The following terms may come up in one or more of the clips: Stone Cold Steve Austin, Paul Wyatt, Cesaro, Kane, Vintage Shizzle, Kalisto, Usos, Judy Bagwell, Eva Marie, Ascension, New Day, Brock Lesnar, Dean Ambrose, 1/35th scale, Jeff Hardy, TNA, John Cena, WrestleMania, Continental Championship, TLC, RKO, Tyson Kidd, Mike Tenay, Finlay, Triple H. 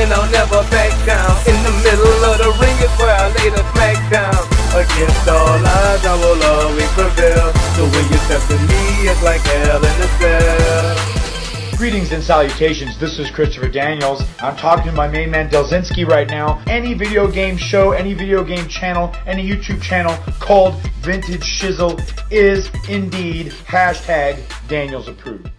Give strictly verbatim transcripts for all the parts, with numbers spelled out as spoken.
and I'll never back down. In the middle of the ring is where I lay the smack down. Against all odds, I will always prevail. The way you step to me is like hell in a cell. Greetings and salutations, this is Christopher Daniels. I'm talking to my main man Delzinski right now. Any video game show, any video game channel, any YouTube channel called Vintage Shizzle is indeed hashtag Daniels approved.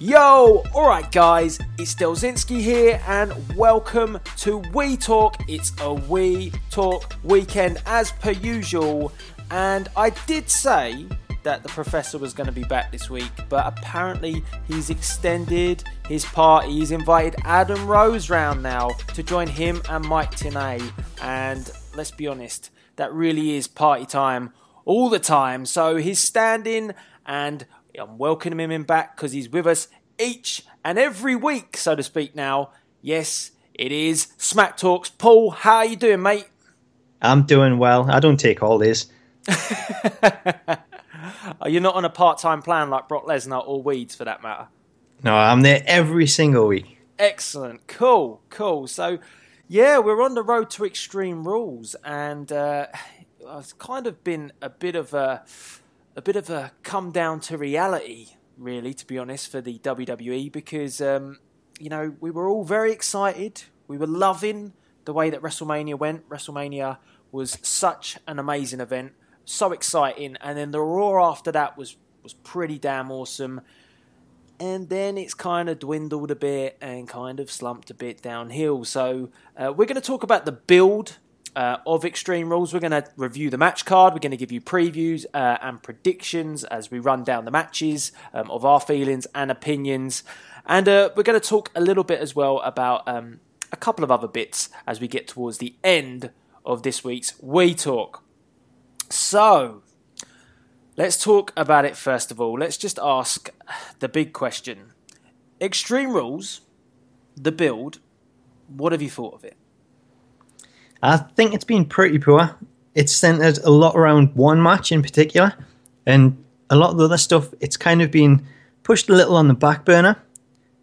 Yo, alright guys, it's Delzinski here and welcome to We Talk. It's a We Talk weekend as per usual, and I did say that the Professor was going to be back this week, but apparently he's extended his party. He's invited Adam Rose round now to join him and Mike Tenay, and let's be honest, that really is party time all the time. So he's standing, and I'm welcoming him back because he's with us each and every week, so to speak now. Yes, it is Smack Talks. Paul, how are you doing, mate? I'm doing well. I don't take all this. You're not on a part-time plan like Brock Lesnar or Weeds, for that matter. No, I'm there every single week. Excellent. Cool, cool. So, yeah, we're on the road to Extreme Rules, and uh, it's kind of been a bit of a, a bit of a come down to reality, really, to be honest, for the W W E, because, um, you know, we were all very excited. We were loving the way that WrestleMania went. WrestleMania was such an amazing event. So exciting, and then the Raw after that was was pretty damn awesome, and then it's kind of dwindled a bit and kind of slumped a bit downhill. So uh, we're going to talk about the build uh, of Extreme Rules. We're going to review the match card. We're going to give you previews uh, and predictions as we run down the matches, um, of our feelings and opinions, and uh, we're going to talk a little bit as well about um, a couple of other bits as we get towards the end of this week's We Talk. So, let's talk about it first of all. Let's just ask the big question. Extreme Rules, the build, what have you thought of it? I think it's been pretty poor. It's centered a lot around one match in particular, and a lot of the other stuff, it's kind of been pushed a little on the back burner.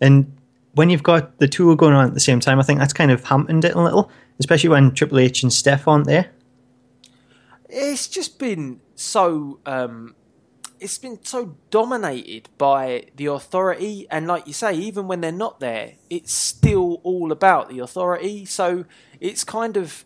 And when you've got the two going on at the same time, I think that's kind of hampered it a little, especially when Triple H and Steph aren't there. It's just been so, um, it's been so dominated by the authority, and like you say, even when they're not there, it's still all about the authority. So it's kind of,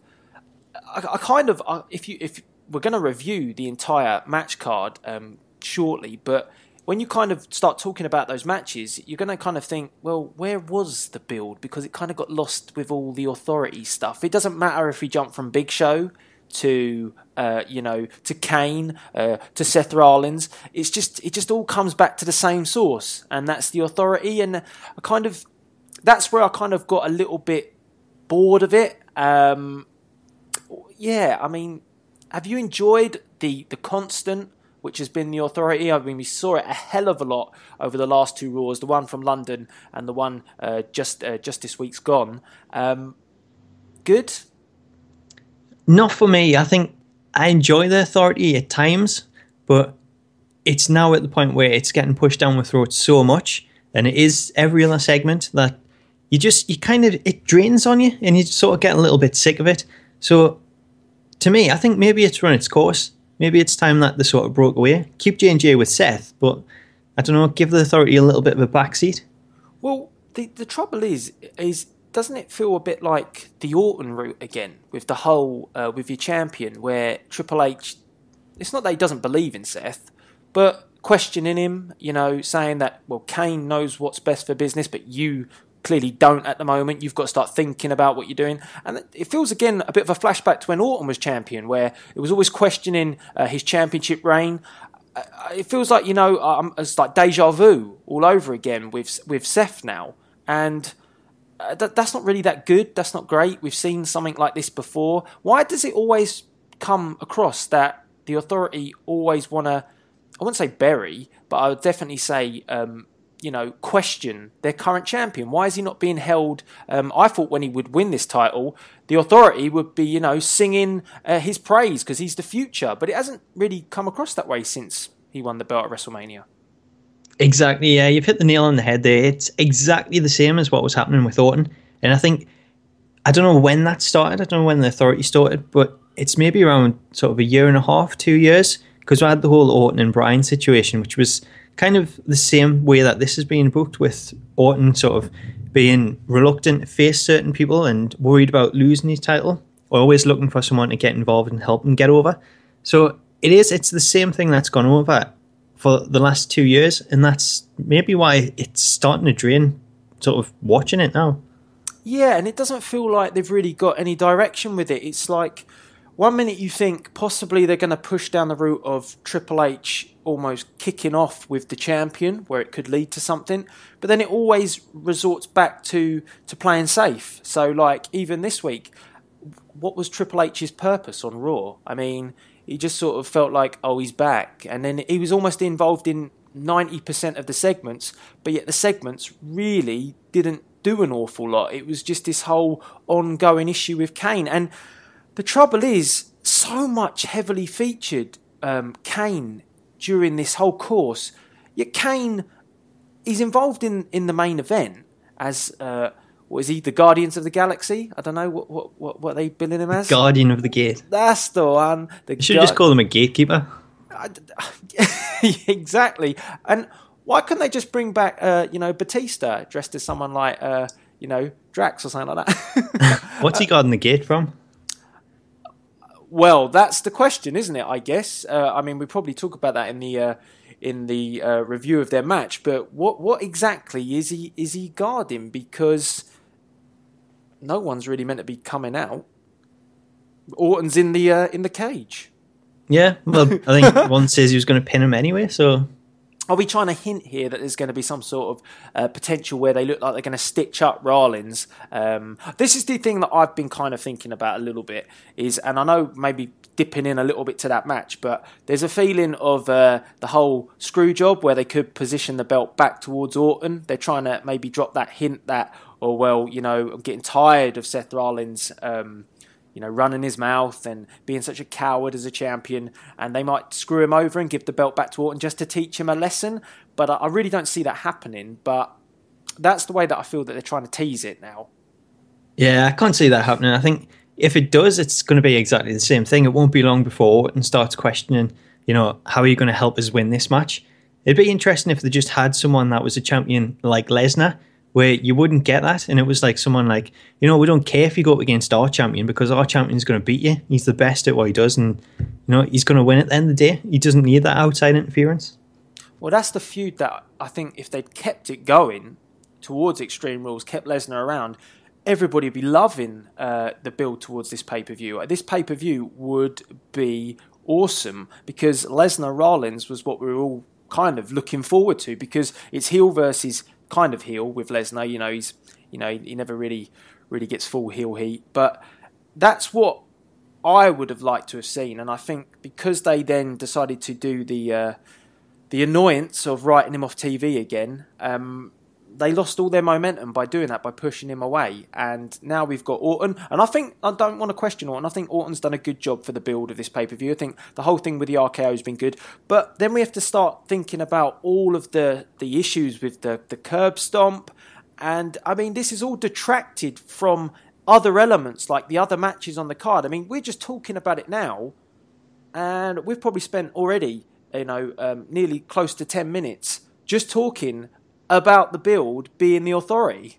I, I kind of, I, if you, if we're going to review the entire match card um, shortly, but when you kind of start talking about those matches, you're going to kind of think, well, where was the build? Because it kind of got lost with all the authority stuff. It doesn't matter if we jump from Big Show to uh, you know, to Kane, uh, to Seth Rollins. It's just it just all comes back to the same source, and that's the authority. And I kind of that's where I kind of got a little bit bored of it. Um, yeah, I mean, have you enjoyed the the constant, which has been the authority? I mean, we saw it a hell of a lot over the last two Raws, the one from London and the one uh, just uh, just this week's gone. Um, good. Not for me. I think I enjoy the authority at times, but it's now at the point where it's getting pushed down my throat so much, and it is every other segment, that you just, you kind of, it drains on you, and you sort of get a little bit sick of it. So to me, I think maybe it's run its course. Maybe it's time that they sort of broke away. Keep J and J with Seth, but I don't know, give the authority a little bit of a backseat. Well, the, the trouble is, is... doesn't it feel a bit like the Orton route again with the whole, uh, with your champion, where Triple H, it's not that he doesn't believe in Seth, but questioning him, you know, saying that, well, Kane knows what's best for business, but you clearly don't at the moment. You've got to start thinking about what you're doing. And it feels again a bit of a flashback to when Orton was champion, where it was always questioning uh, his championship reign. Uh, it feels like, you know, um, it's like deja vu all over again with, with Seth now. And Uh, that, that's not really that good. That's not great. We've seen something like this before. Why does it always come across that the authority always want to, I wouldn't say bury, but I would definitely say, um, you know, question their current champion? Why is he not being held? Um, I thought when he would win this title, the authority would be, you know, singing uh, his praise because he's the future. But it hasn't really come across that way since he won the belt at WrestleMania. Exactly, yeah, you've hit the nail on the head there. It's exactly the same as what was happening with Orton, and I think I don't know when that started. I don't know when the authority started, but it's maybe around sort of a year and a half, two years, because we had the whole Orton and Bryan situation, which was kind of the same way that this is being booked, with Orton sort of being reluctant to face certain people and worried about losing his title, always looking for someone to get involved and help him get over. So it is, it's the same thing that's gone over for the last two years, and that's maybe why it's starting to drain sort of watching it now. Yeah, and it doesn't feel like they've really got any direction with it. It's like one minute you think possibly they're going to push down the route of Triple H almost kicking off with the champion, where it could lead to something, but then it always resorts back to, to playing safe. So, like, even this week, what was Triple H's purpose on Raw? I mean, he just sort of felt like, oh, he's back. And then he was almost involved in ninety percent of the segments, but yet the segments really didn't do an awful lot. It was just this whole ongoing issue with Kane. And the trouble is, so much heavily featured um, Kane during this whole course, yet Kane is involved in, in the main event as... Uh, What is he, the Guardians of the Galaxy? I don't know, what what what, what are they billing him as? The Guardian of the Gate. That's the one. The you should gu- just call him a gatekeeper. I, exactly. And why couldn't they just bring back, uh, you know, Batista dressed as someone like, uh, you know, Drax or something like that? What's he guarding the gate from? Well, that's the question, isn't it, I guess? Uh, I mean, we probably talk about that in the... Uh, in the uh, review of their match, but what what exactly is he is he guarding? Because no one's really meant to be coming out. Orton's in the uh, in the cage. Yeah, well, I think one says he was going to pin him anyway. So, are we trying to hint here that there's going to be some sort of uh, potential where they look like they're going to stitch up Rollins? Um, this is the thing that I've been kind of thinking about a little bit. Is, and I know maybe dipping in a little bit to that match, but there's a feeling of uh, the whole screw job where they could position the belt back towards Orton. They're trying to maybe drop that hint that, oh, well, you know, I'm getting tired of Seth Rollins, um, you know, running his mouth and being such a coward as a champion, and they might screw him over and give the belt back to Orton just to teach him a lesson. But I, I really don't see that happening, but that's the way that I feel that they're trying to tease it now. Yeah, I can't see that happening. I think if it does, it's going to be exactly the same thing. It won't be long before Orton starts questioning, you know, how are you going to help us win this match? It'd be interesting if they just had someone that was a champion like Lesnar, where you wouldn't get that. And it was like someone like, you know, we don't care if you go up against our champion because our champion's going to beat you. He's the best at what he does. And, you know, he's going to win at the end of the day. He doesn't need that outside interference. Well, that's the feud that I think if they'd kept it going towards Extreme Rules, kept Lesnar around, everybody would be loving uh, the build towards this pay-per-view. This pay-per-view would be awesome because Lesnar Rollins was what we were all kind of looking forward to, because it's heel versus kind of heel with Lesnar. You know, he's you know he never really really gets full heel heat, but that's what I would have liked to have seen. And I think because they then decided to do the uh, the annoyance of writing him off T V again. Um, They lost all their momentum by doing that, by pushing him away. And now we've got Orton. And I think, I don't want to question Orton. I think Orton's done a good job for the build of this pay-per-view. I think the whole thing with the R K O has been good. But then we have to start thinking about all of the, the issues with the, the curb stomp. And, I mean, this is all detracted from other elements, like the other matches on the card. I mean, we're just talking about it now. And we've probably spent already, you know, um, nearly close to ten minutes just talking about the build being the authority.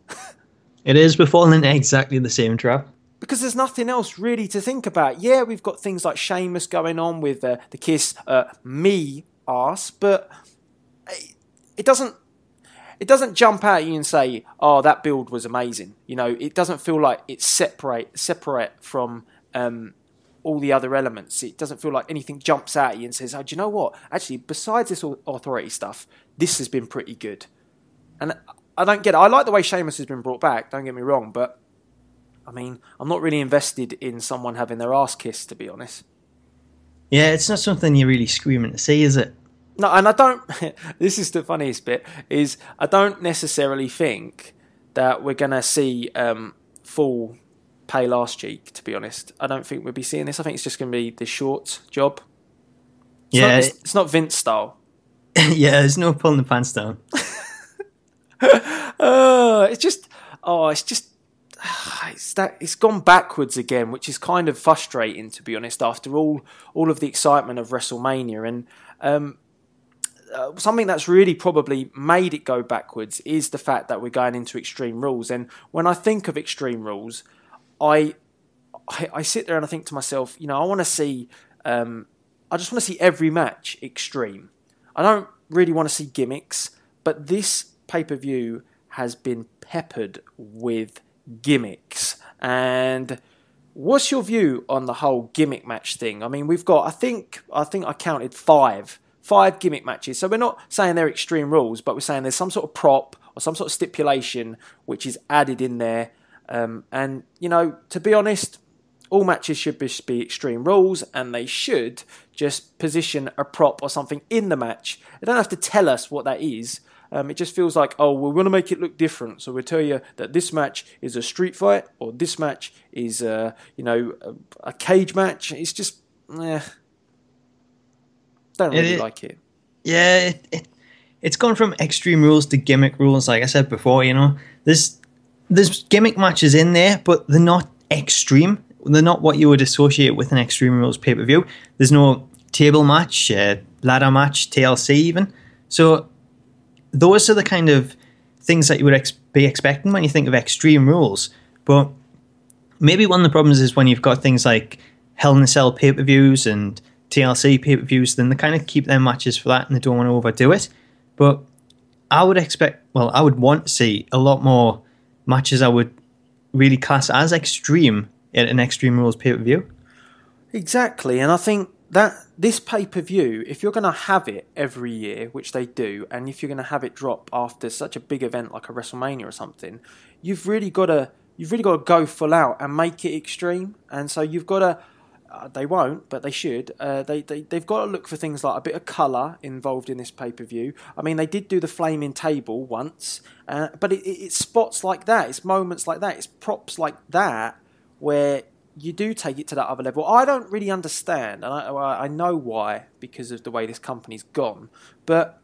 It is, we're falling into exactly the same trap. Because there's nothing else really to think about. Yeah, we've got things like Sheamus going on with uh, the kiss, uh, me ass, but it doesn't it doesn't jump out at you and say, oh, that build was amazing. You know, it doesn't feel like it's separate, separate from um, all the other elements. It doesn't feel like anything jumps out at you and says, oh, do you know what? Actually, besides this authority stuff, this has been pretty good. And I don't get it. I like the way Sheamus has been brought back, don't get me wrong, but, I mean, I'm not really invested in someone having their ass kissed, to be honest. Yeah, it's not something you're really screaming to see, is it? No, and I don't... This is the funniest bit, is I don't necessarily think that we're going to see um, full pale ass cheek, to be honest. I don't think we'll be seeing this. I think it's just going to be the short job. It's yeah. Not, it's, it's not Vince style. Yeah, there's no pulling the pants down. Uh, it's just, oh, it's just, it's that it's gone backwards again, which is kind of frustrating, to be honest, after all all of the excitement of WrestleMania. And um, uh, something that's really probably made it go backwards is the fact that we're going into Extreme Rules. And when I think of Extreme Rules, I I, I sit there and I think to myself, you know, I want to see, um, I just want to see every match extreme. I don't really want to see gimmicks, but this pay-per-view has been peppered with gimmicks. And what's your view on the whole gimmick match thing? I mean, we've got, I think, I think I counted five, five gimmick matches. So we're not saying they're Extreme Rules, but we're saying there's some sort of prop or some sort of stipulation which is added in there. Um, and, you know, to be honest, all matches should be Extreme Rules, and they should just position a prop or something in the match. They don't have to tell us what that is. Um, it just feels like, oh, we want to make it look different, so we'll tell you that this match is a street fight, or this match is, uh, you know, a, a cage match. It's just, eh, don't really it, like it. Yeah, it, it, it's gone from Extreme Rules to gimmick rules, like I said before, you know. There's, there's gimmick matches in there, but they're not extreme. They're not what you would associate with an Extreme Rules pay-per-view. There's no table match, uh, ladder match, T L C even. So those are the kind of things that you would ex- be expecting when you think of Extreme Rules. But maybe one of the problems is when you've got things like Hell in a Cell pay-per-views and T L C pay-per-views, then they kind of keep their matches for that and they don't want to overdo it. But I would expect, well, I would want to see a lot more matches I would really class as extreme in an Extreme Rules pay-per-view. Exactly, and I think that this pay-per-view, if you're going to have it every year, which they do, and if you're going to have it drop after such a big event like a WrestleMania or something, you've really got to you've really got to go full out and make it extreme. And so you've got to, uh, they won't, but they should. Uh, they they they've got to look for things like a bit of colour involved in this pay-per-view. I mean, they did do the flaming table once, uh, but it, it, it's spots like that, it's moments like that, it's props like that, where you do take it to that other level. I don't really understand, and I, I know why, because of the way this company's gone, but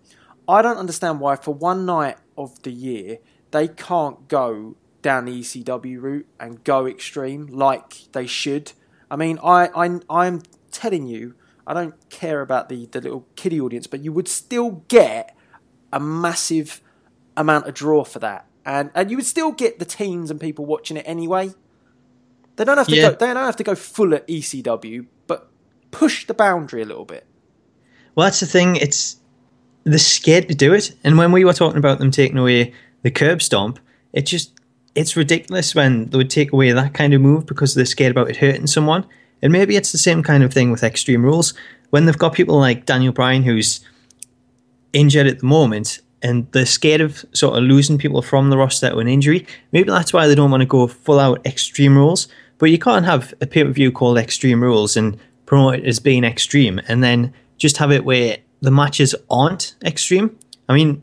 I don't understand why for one night of the year they can't go down the E C W route and go extreme like they should. I mean, I, I, I'm telling you, I don't care about the, the little kiddie audience, but you would still get a massive amount of draw for that. And, and you would still get the teens and people watching it anyway. They don't have to yeah. go. They don't have to go full at E C W, but push the boundary a little bit. Well, that's the thing. It's they're scared to do it. And when we were talking about them taking away the curb stomp, it just it's ridiculous when they would take away that kind of move because they're scared about it hurting someone. And maybe it's the same kind of thing with Extreme Rules when they've got people like Daniel Bryan who's injured at the moment, and they're scared of sort of losing people from the roster to an injury. Maybe that's why they don't want to go full out Extreme Rules. But you can't have a pay-per-view called Extreme Rules and promote it as being extreme and then just have it where the matches aren't extreme. I mean,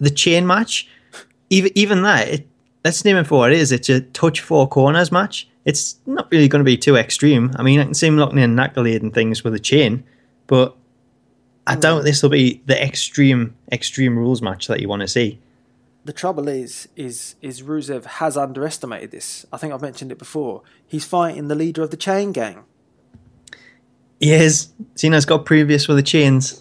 the chain match, even even that, it, let's name it for what it is. It's a touch four corners match. It's not really going to be too extreme. I mean, I can see him locking in an accolade and things with a chain, but I doubt this will be the extreme extreme rules match that you want to see. The trouble is, is, is Rusev has underestimated this. I think I've mentioned it before. He's fighting the leader of the chain gang. He is. Cena's got previous with the chains.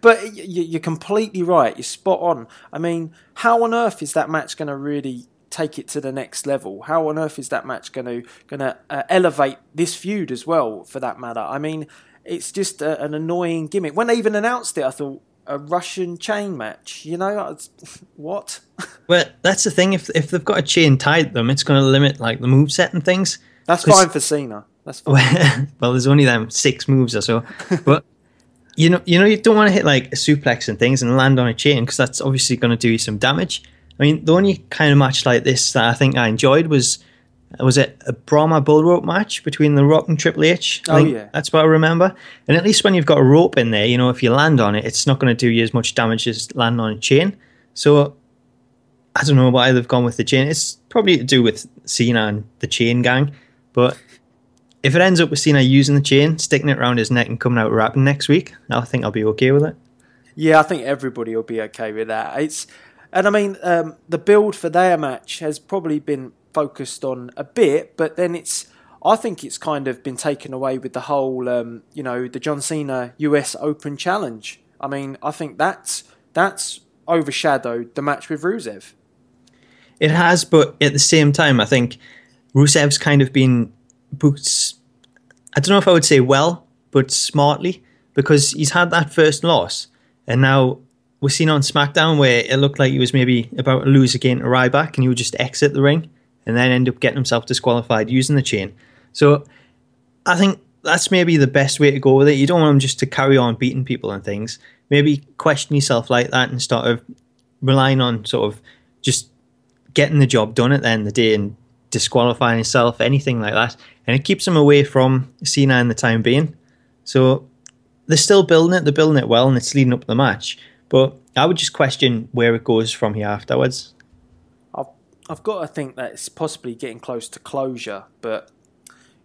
But you're completely right. You're spot on. I mean, how on earth is that match going to really take it to the next level? How on earth is that match going to going to uh, elevate this feud as well, for that matter? I mean, it's just a, an annoying gimmick. When they even announced it, I thought, a Russian chain match, you know, what? Well, that's the thing. If if they've got a chain tied to them, it's going to limit like the moveset and things. That's fine for Cena. That's fine. Well, well, there's only them six moves or so. But you know, you know, you don't want to hit like a suplex and things and land on a chain because that's obviously going to do you some damage. I mean, the only kind of match like this that I think I enjoyed was was it a Brahma bull rope match between The Rock and Triple H? I oh, yeah. That's what I remember. And at least when you've got a rope in there, you know, if you land on it, it's not going to do you as much damage as landing on a chain. So I don't know why they've gone with the chain. It's probably to do with Cena and the chain gang. But if it ends up with Cena using the chain, sticking it around his neck and coming out rapping next week, I think I'll be okay with it. Yeah, I think everybody will be okay with that. It's, And I mean, um, the build for their match has probably been focused on a bit, but then it's, I think it's kind of been taken away with the whole, um, you know, the John Cena U S Open Challenge. I mean, I think that's that's overshadowed the match with Rusev. It has, but at the same time, I think Rusev's kind of been booked, I don't know if I would say well, but smartly, because he's had that first loss, and now we're seen on SmackDown where it looked like he was maybe about to lose again to Ryback, and he would just exit the ring and then end up getting himself disqualified using the chain. So I think that's maybe the best way to go with it. You don't want him just to carry on beating people and things. Maybe question yourself like that and start of relying on sort of just getting the job done at the end of the day and disqualifying yourself, anything like that. And it keeps him away from Cena in the time being. So they're still building it. They're building it well, and it's leading up to the match. But I would just question where it goes from here afterwards. I've, I've got to think that it's possibly getting close to closure, but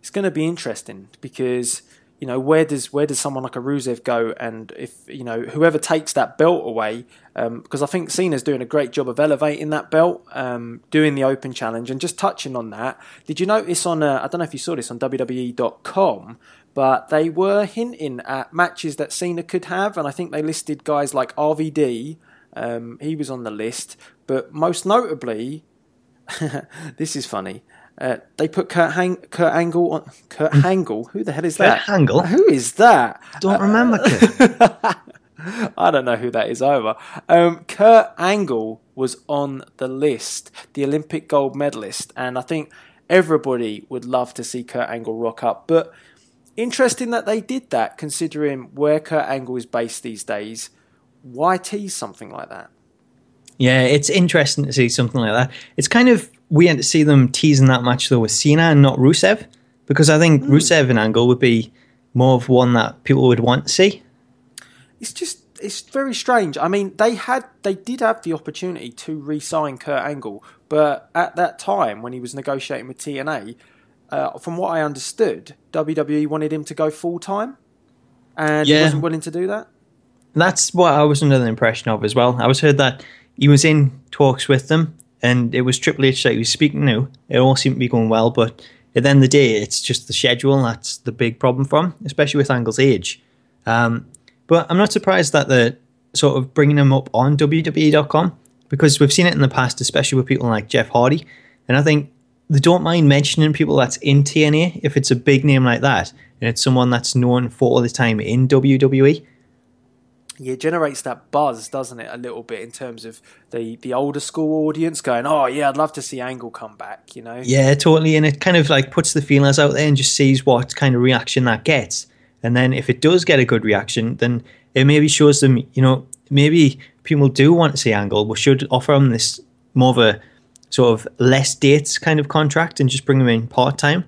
it's going to be interesting because, you know, where does where does someone like a Rusev go? And if, you know, whoever takes that belt away, um, because I think Cena's doing a great job of elevating that belt, um, doing the open challenge. And just touching on that, did you notice on, uh, I don't know if you saw this on W W E dot com, but they were hinting at matches that Cena could have. And I think they listed guys like R V D, um, he was on the list. But most notably, this is funny. Uh, they put Kurt, Han- Kurt Angle on. Kurt Angle? Who the hell is that? Kurt Angle? Who is that? Don't uh, remember Kurt. I don't know who that is either. Um, Kurt Angle was on the list, the Olympic gold medalist, and I think everybody would love to see Kurt Angle rock up. But interesting that they did that, considering where Kurt Angle is based these days. Why tease something like that? Yeah, it's interesting to see something like that. It's kind of weird to see them teasing that match, though, with Cena and not Rusev, because I think mm. Rusev and Angle would be more of one that people would want to see. It's just, it's very strange. I mean, they had, they did have the opportunity to re-sign Kurt Angle, but at that time, when he was negotiating with T N A, uh, from what I understood, W W E wanted him to go full-time, and yeah. he wasn't willing to do that. That's what I was under the impression of as well. I was heard that he was in talks with them, and it was Triple H that he was speaking to. It all seemed to be going well, but at the end of the day, it's just the schedule that's the big problem for him, especially with Angle's age. Um, but I'm not surprised that they're sort of bringing him up on W W E dot com, because we've seen it in the past, especially with people like Jeff Hardy. And I think they don't mind mentioning people that's in T N A if it's a big name like that, and it's someone that's known for all the time in W W E. Yeah, it generates that buzz, doesn't it, a little bit in terms of the, the older school audience going, oh, yeah, I'd love to see Angle come back, you know? Yeah, totally, and it kind of like puts the feelers out there and just sees what kind of reaction that gets. And then if it does get a good reaction, then it maybe shows them, you know, maybe people do want to see Angle. We should offer them this more of a sort of less dates kind of contract and just bring them in part-time,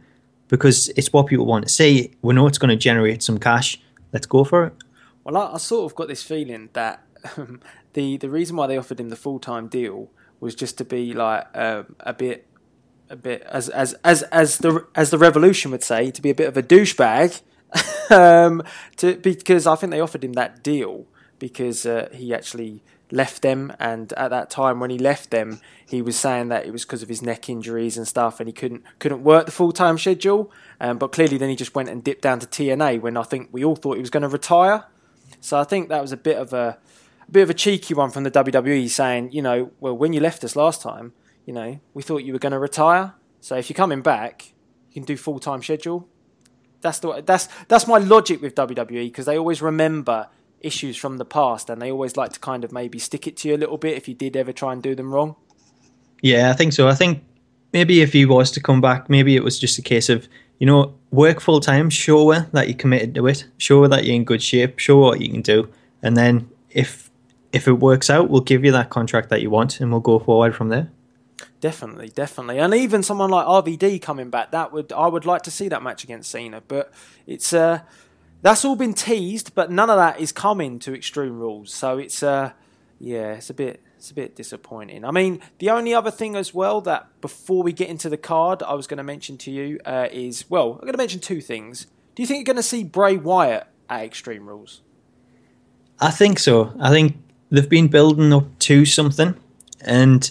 because it's what people want to see. We know it's going to generate some cash. Let's go for it. Well, I, I sort of got this feeling that um, the the reason why they offered him the full time deal was just to be like um, a bit, a bit as as as as the as the Revolution would say, to be a bit of a douchebag, um, to because I think they offered him that deal because uh, he actually left them, and at that time when he left them, he was saying that it was because of his neck injuries and stuff, and he couldn't couldn't work the full time schedule. Um, but clearly, then he just went and dipped down to T N A when I think we all thought he was going to retire. So I think that was a bit of a, a bit of a cheeky one from the W W E saying, you know, well, when you left us last time, you know, we thought you were going to retire. So if you're coming back, you can do full time schedule. That's the that's that's my logic with W W E, because they always remember issues from the past, and they always like to kind of maybe stick it to you a little bit if you did ever try and do them wrong. Yeah, I think so. I think maybe if he was to come back, maybe it was just a case of, you know, work full time, show her that you're committed to it, show her that you're in good shape, show her what you can do, and then if if it works out, we'll give you that contract that you want, and we'll go forward from there. Definitely, definitely, and even someone like R V D coming back, that would I would like to see that match against Cena, but it's uh that's all been teased, but none of that is coming to Extreme Rules, so it's uh yeah, it's a bit. It's a bit disappointing. I mean, the only other thing as well that before we get into the card, I was going to mention to you uh, is, well, I'm going to mention two things. Do you think you're going to see Bray Wyatt at Extreme Rules? I think so. I think they've been building up to something, and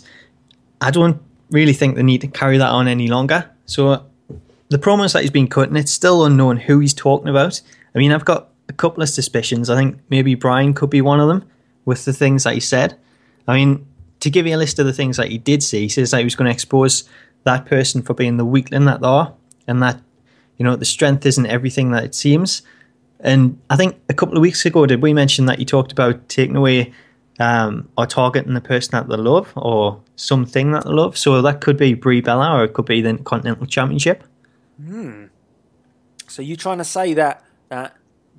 I don't really think they need to carry that on any longer. So the promos that he's been cutting, it's still unknown who he's talking about. I mean, I've got a couple of suspicions. I think maybe Bryan could be one of them with the things that he said. I mean, to give you a list of the things that he did say, he says that he was going to expose that person for being the weakling that they are, and that, you know, the strength isn't everything that it seems. And I think a couple of weeks ago, did we mention that he talked about taking away um, or targeting the person that they love or something that they love? So that could be Brie Bella, or it could be the Continental Championship. Hmm. So you're trying to say that uh,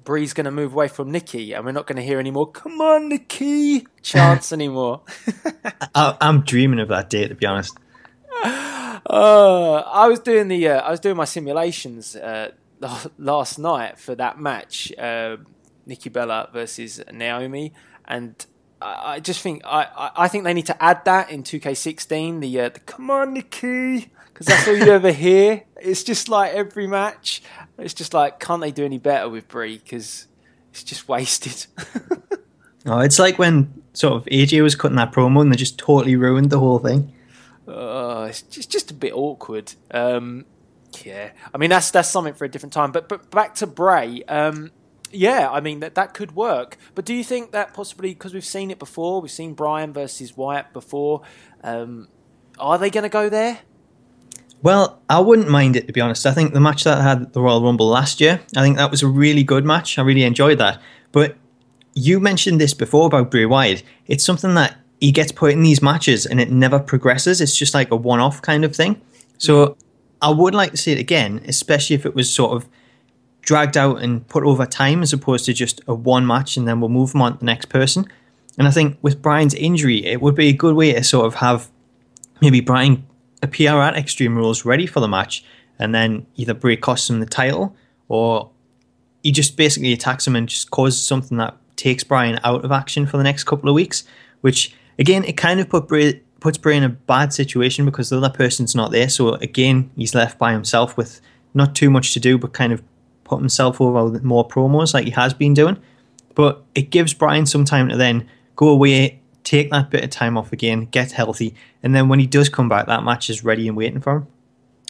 Brie's going to move away from Nikki and we're not going to hear any more, come on, Nikki, chants anymore? I, I'm dreaming of that day, to be honest. Uh, I was doing the uh, I was doing my simulations uh, last night for that match, uh, Nikki Bella versus Naomi, and I, I just think I, I think they need to add that in two K sixteen, the, uh, the come on Nikki, because that's all you ever hear. It's just like every match. It's just like, can't they do any better with Brie? Because it's just wasted. Oh, it's like when sort of A J was cutting that promo and they just totally ruined the whole thing. Uh, it's just, just a bit awkward. Um, yeah, I mean that's that's something for a different time. But but back to Bray. Um, yeah, I mean that that could work. But do you think that possibly, because we've seen it before, we've seen Bryan versus Wyatt before? Um, are they going to go there? Well, I wouldn't mind it, to be honest. I think the match that I had at the Royal Rumble last year, I think that was a really good match. I really enjoyed that. But you mentioned this before about Bray Wyatt. It's something that he gets put in these matches and it never progresses. It's just like a one-off kind of thing. So I would like to see it again, especially if it was sort of dragged out and put over time, as opposed to just a one match and then we'll move them on to the next person. And I think with Bryan's injury, it would be a good way to sort of have maybe Bryan appear at Extreme Rules ready for the match, and then either Bray costs him the title, or he just basically attacks him and just causes something that takes Bryan out of action for the next couple of weeks, which... Again, it kind of put Bray, puts Bray in a bad situation because the other person's not there. So again, he's left by himself with not too much to do, but kind of put himself over with more promos like he has been doing. But it gives Bryan some time to then go away, take that bit of time off again, get healthy. And then when he does come back, that match is ready and waiting for him.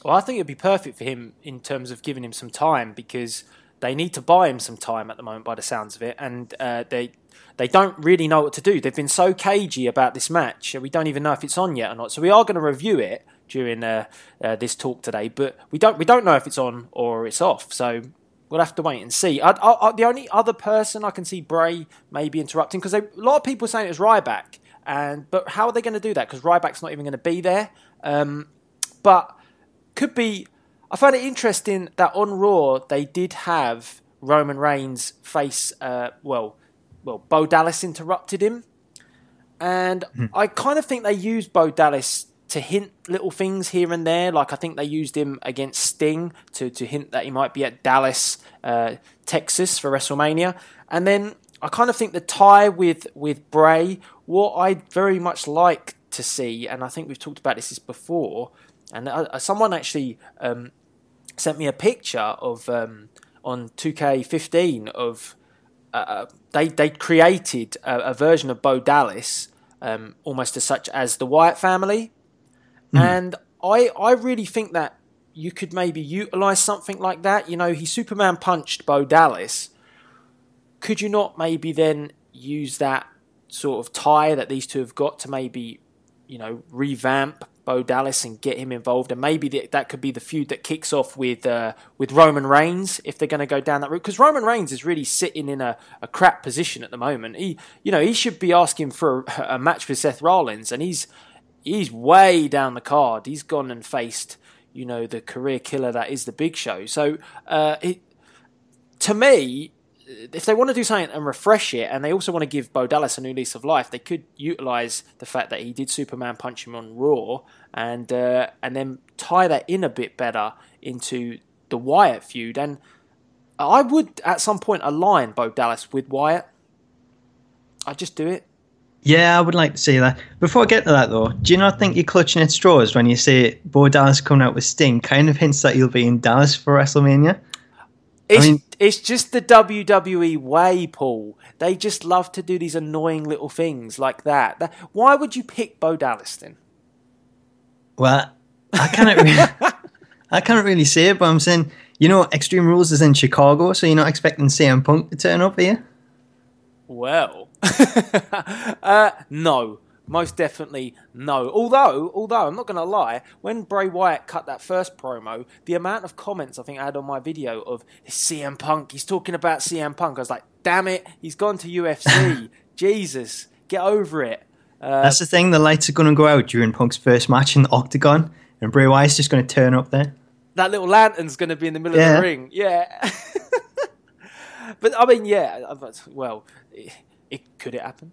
Well, I think it'd be perfect for him in terms of giving him some time, because they need to buy him some time at the moment by the sounds of it. And uh, they... They don't really know what to do. They've been so cagey about this match. We don't even know if it's on yet or not. So we are going to review it during uh, uh, this talk today. But we don't we don't know if it's on or it's off. So we'll have to wait and see. I, I, I, the only other person I can see Bray maybe interrupting, because a lot of people are saying it's Ryback. And but how are they going to do that? Because Ryback's not even going to be there. Um, but could be. I find it interesting that on Raw they did have Roman Reigns face uh, well. Well, Bo Dallas interrupted him. And mm. I kind of think they used Bo Dallas to hint little things here and there. Like, I think they used him against Sting to, to hint that he might be at Dallas, uh, Texas for WrestleMania. And then I kind of think the tie with, with Bray, what I'd very much like to see, and I think we've talked about this before, and uh, someone actually um, sent me a picture of um, on two K fifteen of... Uh, they they created a, a version of Bo Dallas, um, almost as such as the Wyatt family, mm. and I I really think that you could maybe utilize something like that. You know, he Superman punched Bo Dallas. Could you not maybe then use that sort of tie that these two have got to maybe, you know, revamp Bo Dallas and get him involved, and maybe the, that could be the feud that kicks off with uh, with Roman Reigns if they're going to go down that route, because Roman Reigns is really sitting in a, a crap position at the moment. He, you know, he should be asking for a, a match with Seth Rollins, and he's he's way down the card. He's gone and faced, you know, the career killer that is the Big Show. So, uh, it, to me, if they want to do something and refresh it, and they also want to give Bo Dallas a new lease of life, they could utilize the fact that he did Superman punch him on Raw, and uh, and then tie that in a bit better into the Wyatt feud. And I would at some point align Bo Dallas with Wyatt. I'd just do it. Yeah, I would like to see that. Before I get to that though, do you not think you're clutching at straws when you say Bo Dallas coming out with Sting kind of hints that you'll be in Dallas for WrestleMania? It's, I mean, it's just the W W E way, Paul. They just love to do these annoying little things like that. Why would you pick Bo Dallas then? Well, I can't really, I can't really say it, but I'm saying, you know, Extreme Rules is in Chicago, so you're not expecting C M Punk to turn up here? Well, uh, no. Most definitely no. Although, although I'm not going to lie, when Bray Wyatt cut that first promo, the amount of comments I think I had on my video of C M Punk, he's talking about C M Punk. I was like, damn it, he's gone to U F C. Jesus, get over it. Uh, That's the thing, the lights are going to go out during Punk's first match in the Octagon, and Bray Wyatt's just going to turn up there. That little lantern's going to be in the middle yeah. of the ring. Yeah. But, I mean, yeah, well, it, it, could it happen?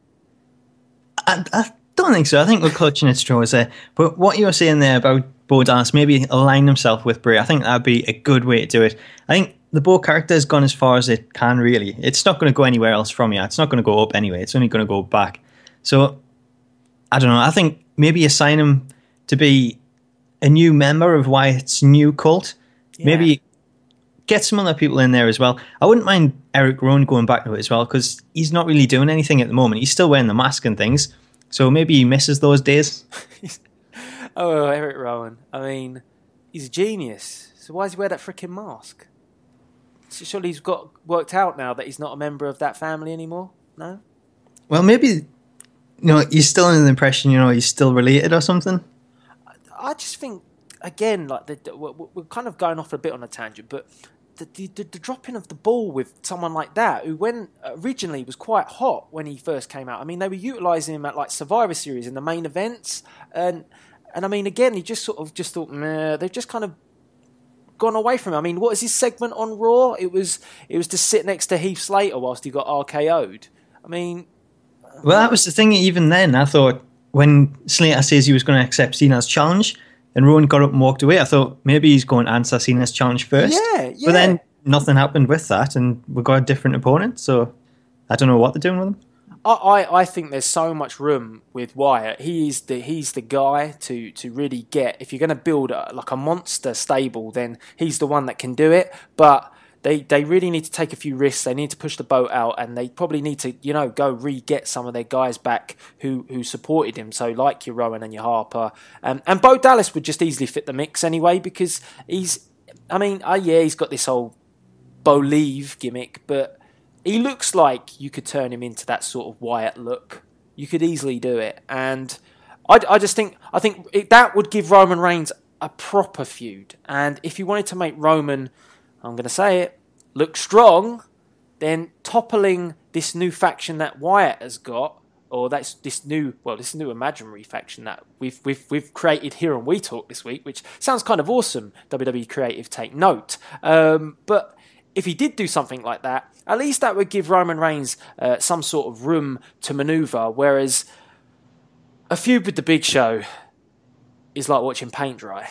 I, I, Don't think so. I think we're clutching at straws there. But what you're saying there about Bo Dallas, maybe align himself with Bray, I think that'd be a good way to do it. I think the Bo character has gone as far as it can, really. It's not going to go anywhere else from here. It's not going to go up anyway. It's only going to go back. So, I don't know. I think maybe you sign him to be a new member of Wyatt's new cult. Yeah. Maybe get some other people in there as well. I wouldn't mind Eric Rowan going back to it as well, because he's not really doing anything at the moment. He's still wearing the mask and things. So maybe he misses those days. Oh, Eric Rowan. I mean, he's a genius. So why does he wear that freaking mask? Surely he's got worked out now that he's not a member of that family anymore? No? Well, maybe, you know, you're still under the impression, you know, he's still related or something? I, I just think, again, like the, we're, we're kind of going off a bit on a tangent, but the, the, the, the dropping of the ball with someone like that, who when originally was quite hot when he first came out. I mean, they were utilising him at like Survivor Series in the main events, and and I mean, again, he just sort of just thought, nah, they've just kind of gone away from him. I mean, what was his segment on Raw? It was it was to sit next to Heath Slater whilst he got R K O'd. I mean, well, that was the thing. Even then, I thought when Slater says he was going to accept Cena's challenge, and Rowan got up and walked away, I thought maybe he's going to answer Cena's challenge first. Yeah, yeah. But then nothing happened with that, and we got a different opponent, so I don't know what they're doing with him. I, I, I think there's so much room with Wyatt. He is the he's the guy to to really get. If you're going to build a, like a monster stable, then he's the one that can do it. But they they really need to take a few risks. They need to push the boat out, and they probably need to, you know, go re-get some of their guys back who who supported him. So like your Rowan and your Harper, um, and Bo Dallas would just easily fit the mix anyway, because he's, I mean, oh yeah, he's got this whole Bo Leave gimmick, but he looks like you could turn him into that sort of Wyatt look. You could easily do it, and I, I just think I think it, that would give Roman Reigns a proper feud. And if you wanted to make Roman, I'm going to say it, look strong, then toppling this new faction that Wyatt has got, or that's this new, well, this new imaginary faction that we've we've we've created here on We Talk this week, which sounds kind of awesome. W W E Creative, take note. Um, but if he did do something like that, at least that would give Roman Reigns uh, some sort of room to maneuver. Whereas a feud with the Big Show is like watching paint dry.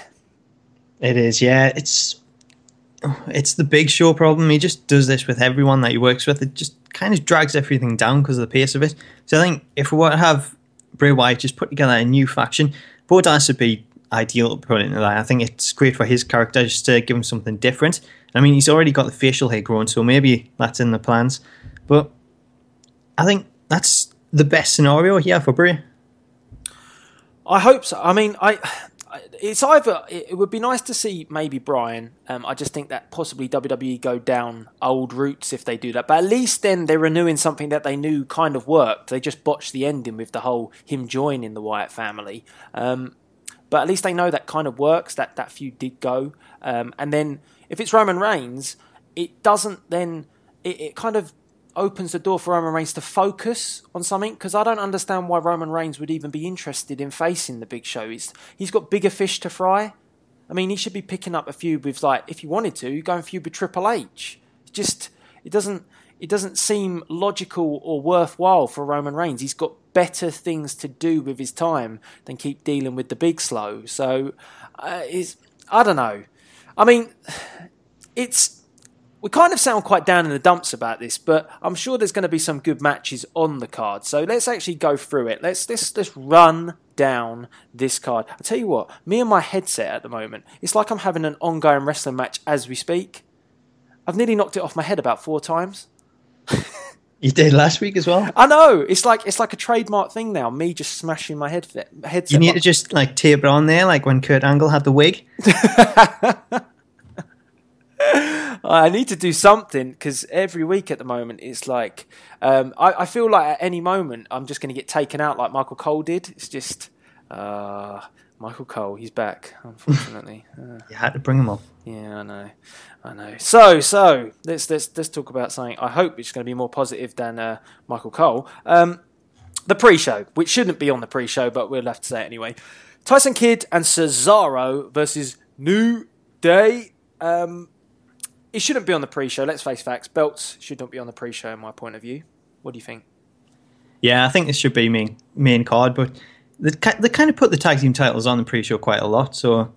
It is, yeah. It's. It's the Big Show problem. He just does this with everyone that he works with. It just kind of drags everything down because of the pace of it. So I think if we were to have Bray Wyatt just put together a new faction, Bo Dallas would be ideal to put into that. I think it's great for his character just to give him something different. I mean, he's already got the facial hair grown, so maybe that's in the plans. But I think that's the best scenario here for Bray. I hope so. I mean, I... It's either, it would be nice to see maybe Bryan. Um, I just think that possibly W W E go down old routes if they do that. But at least then they're renewing something that they knew kind of worked. They just botched the ending with the whole him joining the Wyatt family. Um, but at least they know that kind of works, that, that feud did go. Um, and then if it's Roman Reigns, it doesn't then, it, it kind of opens the door for Roman Reigns to focus on something, because I don't understand why Roman Reigns would even be interested in facing the Big Show. He's, he's got bigger fish to fry. I mean, he should be picking up a feud with, like, if he wanted to, go and feud with Triple H. It just, it doesn't, it doesn't seem logical or worthwhile for Roman Reigns. He's got better things to do with his time than keep dealing with the Big Slow. So, uh, it's, I don't know. I mean, it's... We kind of sound quite down in the dumps about this, but I'm sure there's going to be some good matches on the card. So let's actually go through it. Let's let's, let's run down this card. I tell you what, me and my headset at the moment, it's like I'm having an ongoing wrestling match as we speak. I've nearly knocked it off my head about four times. You did last week as well. I know. It's like it's like a trademark thing now. Me just smashing my head headset. You need to just like tape it on there, like when Kurt Angle had the wig. I need to do something because every week at the moment it's like um, I, I feel like at any moment I'm just going to get taken out like Michael Cole did. It's just uh, Michael Cole. He's back, unfortunately. uh. You had to bring him up. Yeah, I know, I know. So, so let's let's let's talk about something. I hope it's going to be more positive than uh, Michael Cole. Um, the pre-show, which shouldn't be on the pre-show, but we'll have to say it anyway. Tyson Kidd and Cesaro versus New Day. Um, it shouldn't be on the pre-show. Let's face facts. Belts should not be on the pre-show, in my point of view. What do you think? Yeah, I think this should be main main card, but they they kind of put the tag team titles on the pre-show quite a lot, so.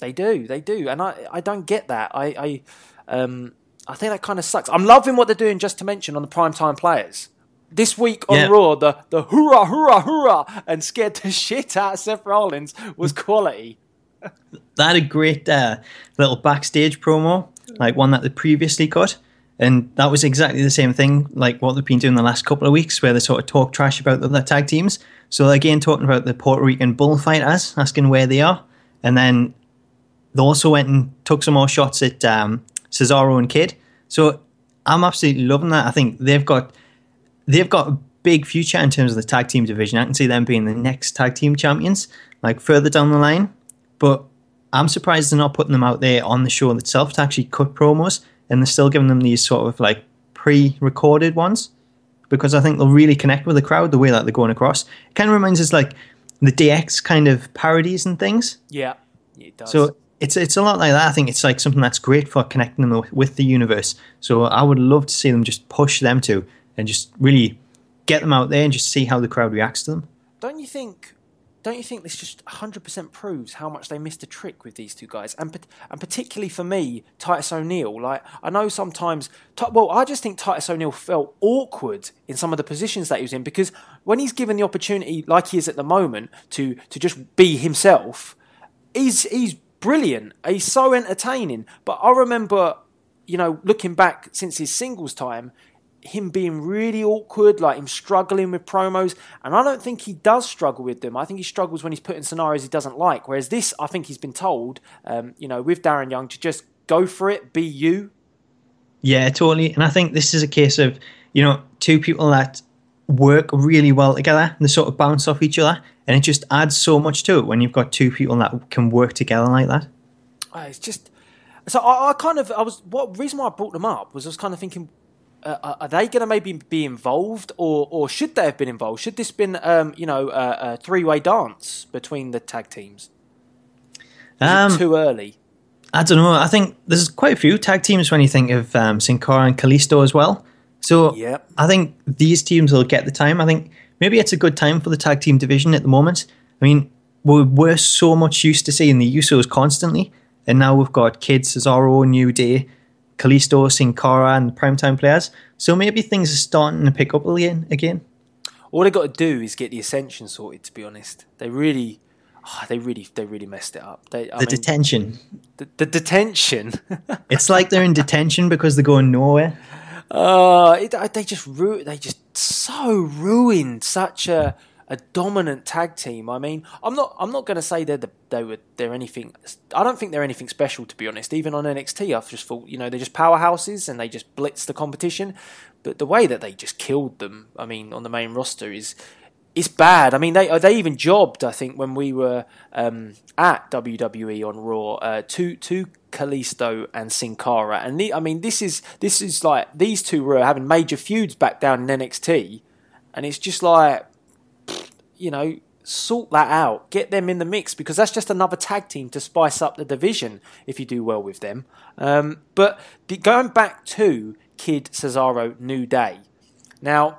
They do, they do, and I, I don't get that. I I, um, I think that kind of sucks. I'm loving what they're doing, just to mention, on the primetime players. This week on yeah. Raw, the, the hoorah, hoorah, hoorah, and scared the shit out of Seth Rollins was quality. They had a great uh, little backstage promo, like one that they previously cut, and that was exactly the same thing, like what they've been doing the last couple of weeks, where they sort of talk trash about the, the tag teams. So again, talking about the Puerto Rican bullfighters, asking where they are, and then... They also went and took some more shots at um, Cesaro and Kidd. So I'm absolutely loving that. I think they've got they've got a big future in terms of the tag team division. I can see them being the next tag team champions, like further down the line. But I'm surprised they're not putting them out there on the show itself to actually cut promos, and they're still giving them these sort of like pre-recorded ones, because I think they'll really connect with the crowd the way that they're going across. It kind of reminds us like the D X kind of parodies and things. Yeah, it does. So. It's it's a lot like that. I think it's like something that's great for connecting them with the universe. So I would love to see them just push them to and just really get them out there and just see how the crowd reacts to them. Don't you think? Don't you think this just one hundred percent proves how much they missed a trick with these two guys, and and particularly for me, Titus O'Neil. Like I know sometimes, well, I just think Titus O'Neil felt awkward in some of the positions that he was in, because when he's given the opportunity, like he is at the moment, to to just be himself, he's he's. Brilliant. He's so entertaining. But I remember, you know, looking back since his singles time, him being really awkward, like him struggling with promos. And I don't think he does struggle with them. I think he struggles when he's put in scenarios he doesn't like. Whereas this, I think he's been told, um, you know, with Darren Young to just go for it, be you. Yeah, totally. And I think this is a case of, you know, two people that work really well together and they sort of bounce off each other. And it just adds so much to it when you've got two people that can work together like that. Uh, it's just so I, I kind of I was what reason why I brought them up was I was kind of thinking, uh, are they going to maybe be involved, or or should they have been involved? Should this been um, you know uh, a three way dance between the tag teams? Is um, it too early? I don't know. I think there's quite a few tag teams when you think of um, Sin Cara and Kalisto as well. So yep. I think these teams will get the time. I think. Maybe it's a good time for the tag team division at the moment. I mean, we were so much used to seeing the Usos constantly, and now we've got Kidd, Cesaro, New Day, Kalisto, Sin Cara, and the primetime players. So maybe things are starting to pick up again. again. All they got to do is get the Ascension sorted. To be honest, they really, oh, they really, they really messed it up. They, I the mean, detention. The, the detention. It's like they're in detention because they're going nowhere. Uh, it, they just ru- they just so ruined such a, a dominant tag team. I mean, I'm not I'm not going to say they're the, they were they're anything. I don't think they're anything special, to be honest. Even on N X T, I've just thought, you know, they're just powerhouses and they just blitz the competition. But the way that they just killed them, I mean, on the main roster is is bad. I mean, they they even jobbed. I think when we were um, at W W E on Raw, uh, two two. Kalisto and Sin Cara, and the, I mean this is this is like these two were having major feuds back down in N X T, and it's just like, you know, sort that out, get them in the mix, because that's just another tag team to spice up the division if you do well with them. Um, but the, going back to Kid, Cesaro, New Day, now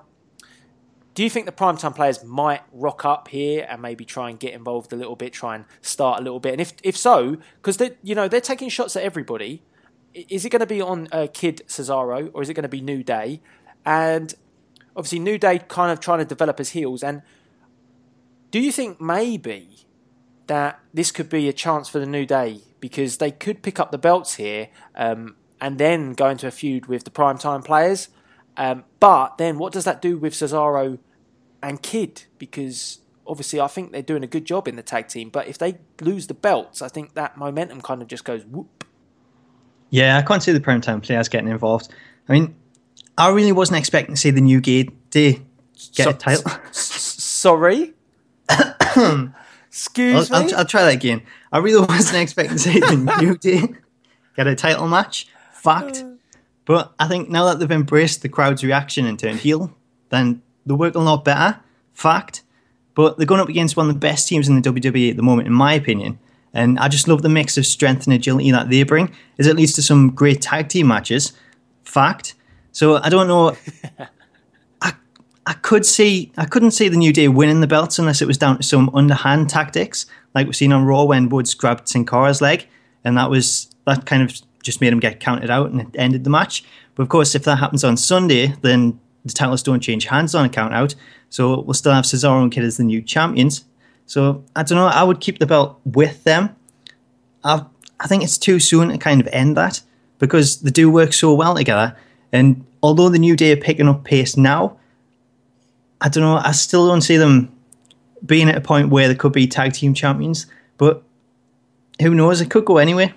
do you think the primetime players might rock up here and maybe try and get involved a little bit, try and start a little bit? And if if so, because they you know they're taking shots at everybody, is it going to be on uh, Kid, Cesaro, or is it going to be New Day? And obviously New Day kind of trying to develop as heels. And do you think maybe that this could be a chance for the New Day, because they could pick up the belts here um, and then go into a feud with the primetime players? Um, but then what does that do with Cesaro and Kidd? Because obviously I think they're doing a good job in the tag team, but if they lose the belts, I think that momentum kind of just goes whoop. Yeah, I can't see the primetime players getting involved. I mean, I really wasn't expecting to see the New Day get so, a title. S- s- sorry? Excuse I'll, me? I'll, I'll try that again. I really wasn't expecting to see the New Day get a title match. Fact. Uh, But I think now that they've embraced the crowd's reaction and turned heel, then they're working a lot better. Fact. But they're going up against one of the best teams in the W W E at the moment, in my opinion. And I just love the mix of strength and agility that they bring, as it leads to some great tag team matches. Fact. So I don't know. I I could see I couldn't see the New Day winning the belts unless it was down to some underhand tactics, like we've seen on Raw when Woods grabbed Sin Cara's leg, and that was that kind of just made him get counted out and it ended the match. But of course, if that happens on Sunday, then the titles don't change hands on a count out. So we'll still have Cesaro and Kidd as the new champions. So I don't know. I would keep the belt with them. I I think it's too soon to kind of end that because they do work so well together. And although the New Day are picking up pace now, I don't know. I still don't see them being at a point where they could be tag team champions. But who knows? It could go anyway.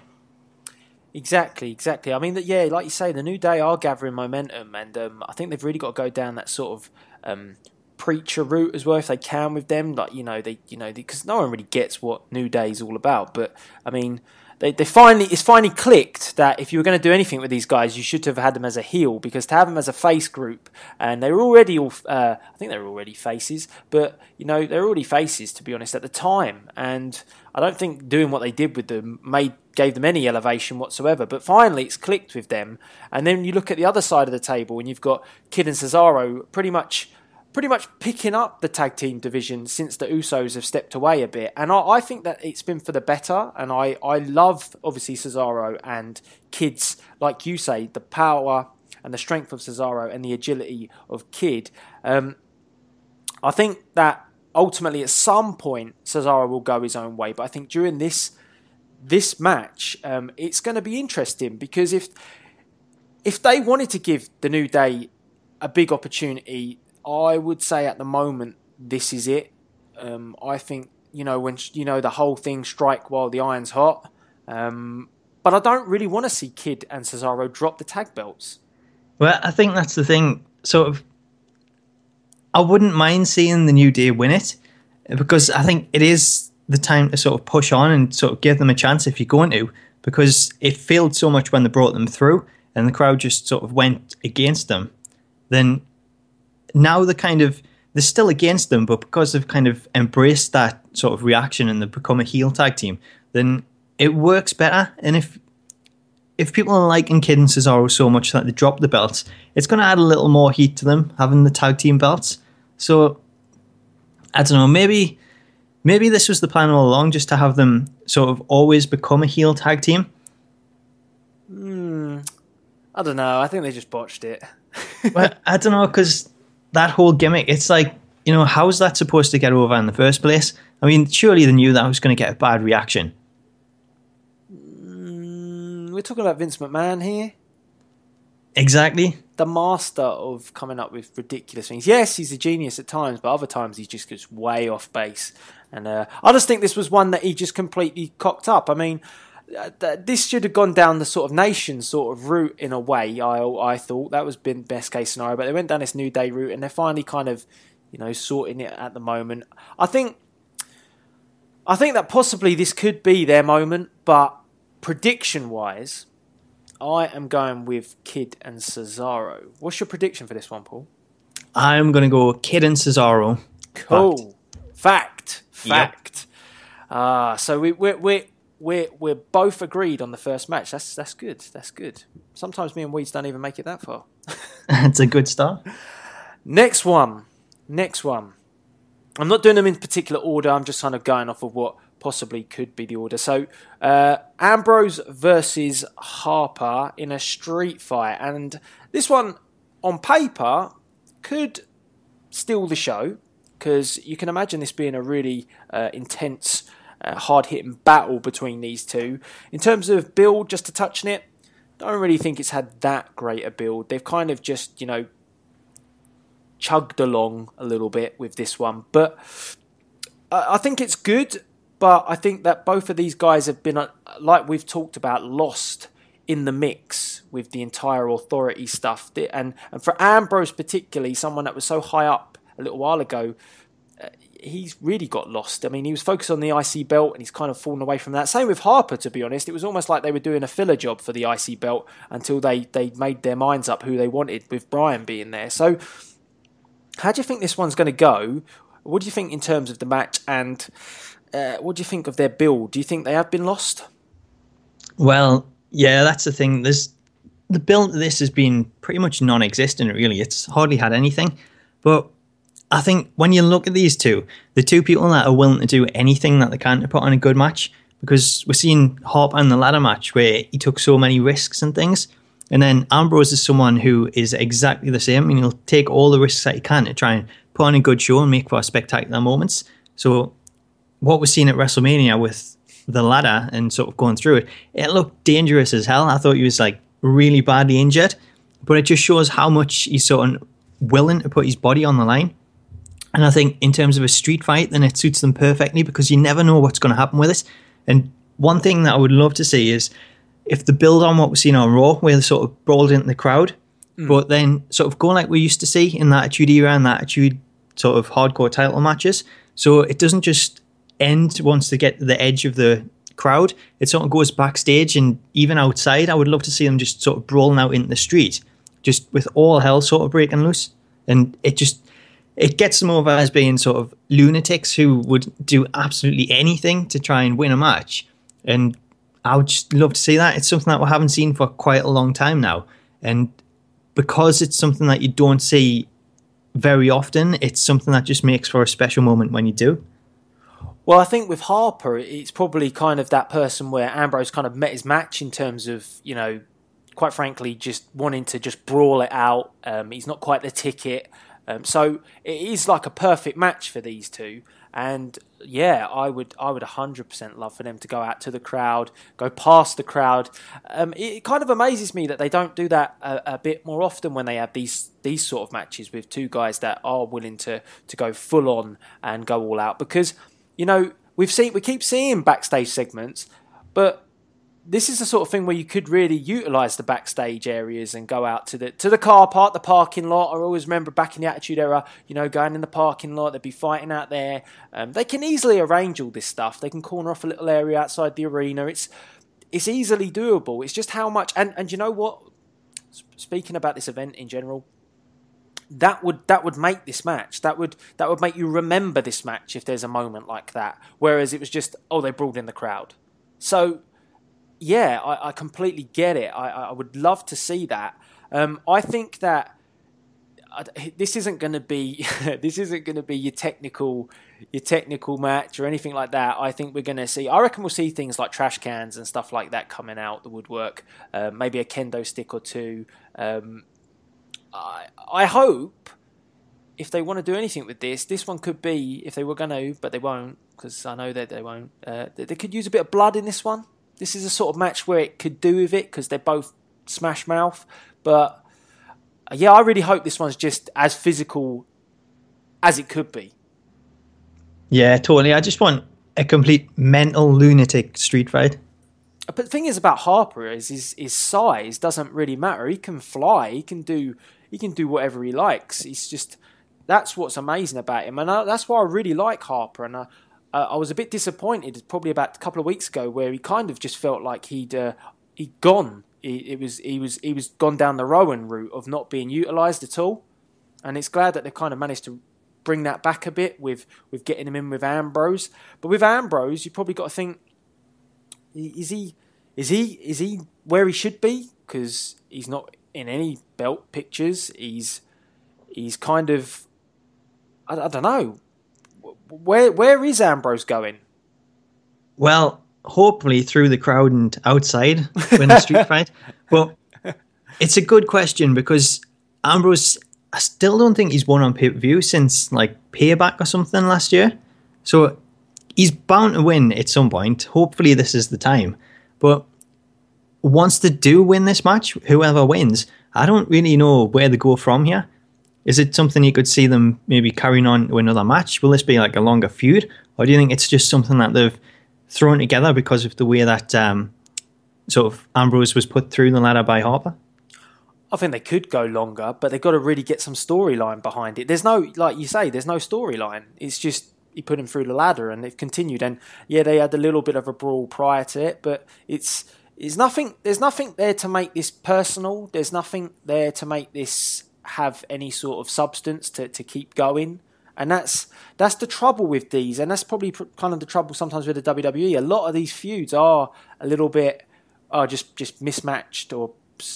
Exactly, exactly. I mean, yeah, like you say, the New Day are gathering momentum, and um, I think they've really got to go down that sort of um, preacher route as well if they can with them. Like you know, they you know because no one really gets what New Day is all about. But I mean, they they finally it's finally clicked that if you were going to do anything with these guys, you should have had them as a heel, because to have them as a face group, and they were already all uh, I think they were already faces, but you know they were already faces to be honest at the time, and I don't think doing what they did with them made gave them any elevation whatsoever. But finally, it's clicked with them. And then you look at the other side of the table, and you've got Kidd and Cesaro pretty much, pretty much picking up the tag team division since the Usos have stepped away a bit. And I, I think that it's been for the better. And I, I love obviously Cesaro and Kidd's, like you say, the power and the strength of Cesaro and the agility of Kidd. Um, I think that ultimately, at some point, Cesaro will go his own way. But I think during this this match, um, it's going to be interesting, because if if they wanted to give the New Day a big opportunity, I would say at the moment this is it. Um, I think you know when you know the whole thing, strike while the iron's hot. Um, but I don't really want to see Kidd and Cesaro drop the tag belts. Well, I think that's the thing, sort of. I wouldn't mind seeing the New Day win it, because I think it is the time to sort of push on and sort of give them a chance if you're going to, because it failed so much when they brought them through and the crowd just sort of went against them. Then now they're kind of, they're still against them, but because they've kind of embraced that sort of reaction and they've become a heel tag team, then it works better. And if If people are liking Kid and Cesaro so much that they drop the belts, it's going to add a little more heat to them having the tag team belts. So, I don't know, maybe maybe this was the plan all along, just to have them sort of always become a heel tag team. Mm, I don't know, I think they just botched it. Well, I don't know, because that whole gimmick, it's like, you know, how is that supposed to get over in the first place? I mean, surely they knew that was going to get a bad reaction. We're talking about Vince McMahon here. Exactly. The master of coming up with ridiculous things. Yes, he's a genius at times, but other times he just goes way off base. And uh, I just think this was one that he just completely cocked up. I mean, uh, th- this should have gone down the sort of nation sort of route in a way, I, I thought. That was been best case scenario, but they went down this New Day route, and they're finally kind of, you know, sorting it at the moment. I think, I think that possibly this could be their moment, but prediction-wise, I am going with Kidd and Cesaro. What's your prediction for this one, Paul? I'm going to go Kidd and Cesaro. Cool. Fact. Fact. Ah, yep. uh, so we we we we we're both agreed on the first match. That's that's good. That's good. Sometimes me and Weeds don't even make it that far. That's a good start. Next one. Next one. I'm not doing them in particular order. I'm just kind of going off of what possibly could be the order. So uh, Ambrose versus Harper in a street fight, and this one on paper could steal the show, because you can imagine this being a really uh, intense, uh, hard-hitting battle between these two. In terms of build, just to touch on it, I don't really think it's had that great a build. They've kind of just, you know, chugged along a little bit with this one. But I, I think it's good. But I think that both of these guys have been, uh, like we've talked about, lost in the mix with the entire authority stuff. And, and for Ambrose particularly, someone that was so high up a little while ago, uh, he's really got lost. I mean, he was focused on the I C belt and he's kind of fallen away from that. Same with Harper, to be honest. It was almost like they were doing a filler job for the I C belt until they, they made their minds up who they wanted, with Bryan being there. So how do you think this one's going to go? What do you think in terms of the match, and Uh, what do you think of their build? Do you think they have been lost? Well, yeah, that's the thing. There's, the build of this has been pretty much non-existent, really. It's hardly had anything. But I think when you look at these two, the two people that are willing to do anything that they can to put on a good match, because we're seeing Harper in the ladder match where he took so many risks and things. And then Ambrose is someone who is exactly the same. I mean, he'll take all the risks that he can to try and put on a good show and make for spectacular moments. So what we're seeing at WrestleMania with the ladder and sort of going through it, it looked dangerous as hell. I thought he was like really badly injured, but it just shows how much he's sort of willing to put his body on the line. And I think in terms of a street fight, then it suits them perfectly, because you never know what's going to happen with it. And one thing that I would love to see is if the build on what we've seen on Raw, where they sort of brawled into the crowd, mm. but then sort of going like we used to see in that Attitude Era and that Attitude sort of hardcore title matches. So it doesn't just end once they get to the edge of the crowd, it sort of goes backstage and even outside. I would love to see them just sort of brawling out into the street, just with all hell sort of breaking loose. And it just, it gets them over as being sort of lunatics who would do absolutely anything to try and win a match. And I would just love to see that. It's something that we haven't seen for quite a long time now. And because it's something that you don't see very often, it's something that just makes for a special moment when you do. Well, I think with Harper, it's probably kind of that person where Ambrose kind of met his match in terms of, you know, quite frankly, just wanting to just brawl it out. Um, he's not quite the ticket. Um, so it is like a perfect match for these two. And yeah, I would I would one hundred percent love for them to go out to the crowd, go past the crowd. Um, it kind of amazes me that they don't do that a, a bit more often when they have these these sort of matches with two guys that are willing to, to go full on and go all out. Because you know, we've seen, we keep seeing backstage segments, but this is the sort of thing where you could really utilise the backstage areas and go out to the to the car park, the parking lot. I always remember back in the Attitude Era, you know, going in the parking lot, they'd be fighting out there. Um, they can easily arrange all this stuff. They can corner off a little area outside the arena. It's it's easily doable. It's just how much. And and you know what? Speaking about this event in general, That would that would make this match. That would that would make you remember this match if there's a moment like that. Whereas it was just, oh, they brawled in the crowd. So yeah, I, I completely get it. I, I would love to see that. Um, I think that I, this isn't going to be this isn't going to be your technical your technical match or anything like that. I think we're going to see. I reckon we'll see things like trash cans and stuff like that coming out the woodwork. Uh, maybe a kendo stick or two. Um, I, I hope if they want to do anything with this, this one could be, if they were going to, but they won't, because I know that they won't, uh, they, they could use a bit of blood in this one. This is a sort of match where it could do with it, because they're both smash mouth. But uh, yeah, I really hope this one's just as physical as it could be. Yeah, totally. I just want a complete mental lunatic street fight. But the thing is about Harper is his, his size doesn't really matter. He can fly. He can do he can do whatever he likes. He's just, that's what's amazing about him, and I, that's why I really like Harper. And I, uh, I was a bit disappointed probably about a couple of weeks ago where he kind of just felt like he'd uh, he'd gone. He, it was he was he was gone down the Rowan route of not being utilised at all. And it's glad that they've kind of managed to bring that back a bit with with getting him in with Ambrose. But with Ambrose, you probably got to think, Is he, is he, is he where he should be? Because he's not in any belt pictures. He's, he's kind of, I, I don't know, where where is Ambrose going? Well, hopefully through the crowd and outside when the street fight. But it's a good question, because Ambrose, I still don't think he's won on pay per view since like Payback or something last year. So he's bound to win at some point. Hopefully this is the time. But once they do win this match, whoever wins, I don't really know where they go from here. Is it something you could see them maybe carrying on to another match? Will this be like a longer feud? Or do you think it's just something that they've thrown together because of the way that um, sort of Ambrose was put through the ladder by Harper? I think they could go longer, but they've got to really get some storyline behind it. There's no, like you say, there's no storyline. It's just he put him through the ladder and they've continued. And yeah, they had a little bit of a brawl prior to it, but it's it's nothing. There's nothing there to make this personal. There's nothing there to make this have any sort of substance to, to keep going. And that's that's the trouble with these. And that's probably pr- kind of the trouble sometimes with the W W E. A lot of these feuds are a little bit are just, just mismatched or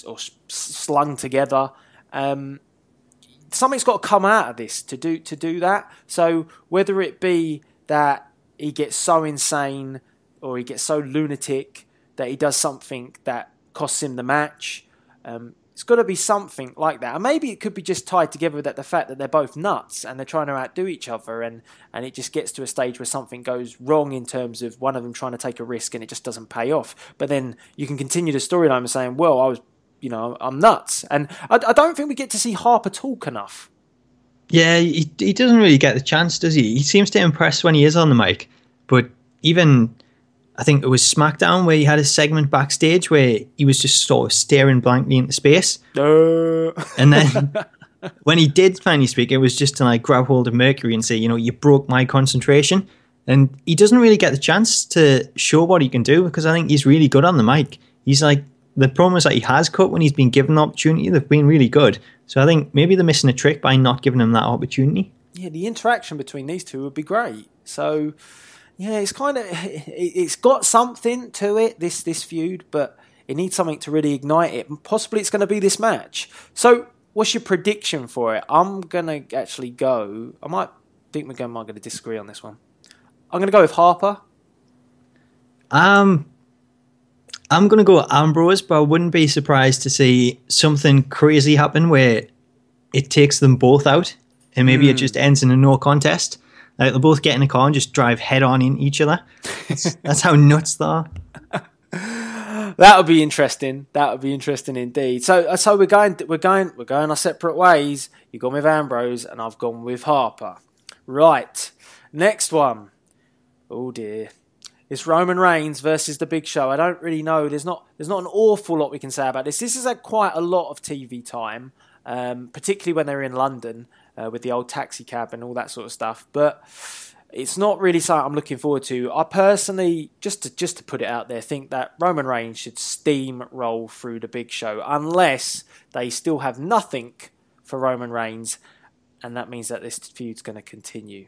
or slung together. Um, something's got to come out of this to do to do that. So whether it be that he gets so insane or he gets so lunatic that he does something that costs him the match, um, it's got to be something like that. And maybe it could be just tied together with that, the fact that they're both nuts and they're trying to outdo each other, and, and it just gets to a stage where something goes wrong in terms of one of them trying to take a risk and it just doesn't pay off. But then you can continue the storyline and saying, well, I was You know, I'm nuts. And I, I don't think we get to see Harper talk enough. Yeah, he, he doesn't really get the chance, does he? He seems to impress when he is on the mic. But even, I think it was SmackDown where he had a segment backstage where he was just sort of staring blankly into space. Uh. And then when he did finally speak, it was just to like grab hold of Mercury and say, you know, you broke my concentration. And he doesn't really get the chance to show what he can do because I think he's really good on the mic. He's like, the promos that he has cut when he's been given the opportunity, they've been really good. So I think maybe they're missing a trick by not giving him that opportunity. Yeah, the interaction between these two would be great. So, yeah, it's kind of, it's got something to it, this this feud, but it needs something to really ignite it. And possibly it's going to be this match. So what's your prediction for it? I'm going to actually go, I might think McGann might going to disagree on this one. I'm going to go with Harper. Um... I'm going to go Ambrose, but I wouldn't be surprised to see something crazy happen where it takes them both out and maybe mm. it just ends in a no contest. Like they both get in a car and just drive head on in each other. That's, that's how nuts they are. That would be interesting. That would be interesting indeed. So, so we're going, we're going, we're going our separate ways. You've gone with Ambrose and I've gone with Harper. Right. Next one. Oh dear. It's Roman Reigns versus the Big Show. I don't really know. There's not there's not an awful lot we can say about this. This has had quite a lot of T V time, um, particularly when they're in London uh, with the old taxi cab and all that sort of stuff. But it's not really something I'm looking forward to. I personally, just to, just to put it out there, think that Roman Reigns should steamroll through the Big Show unless they still have nothing for Roman Reigns, and that means that this feud's going to continue.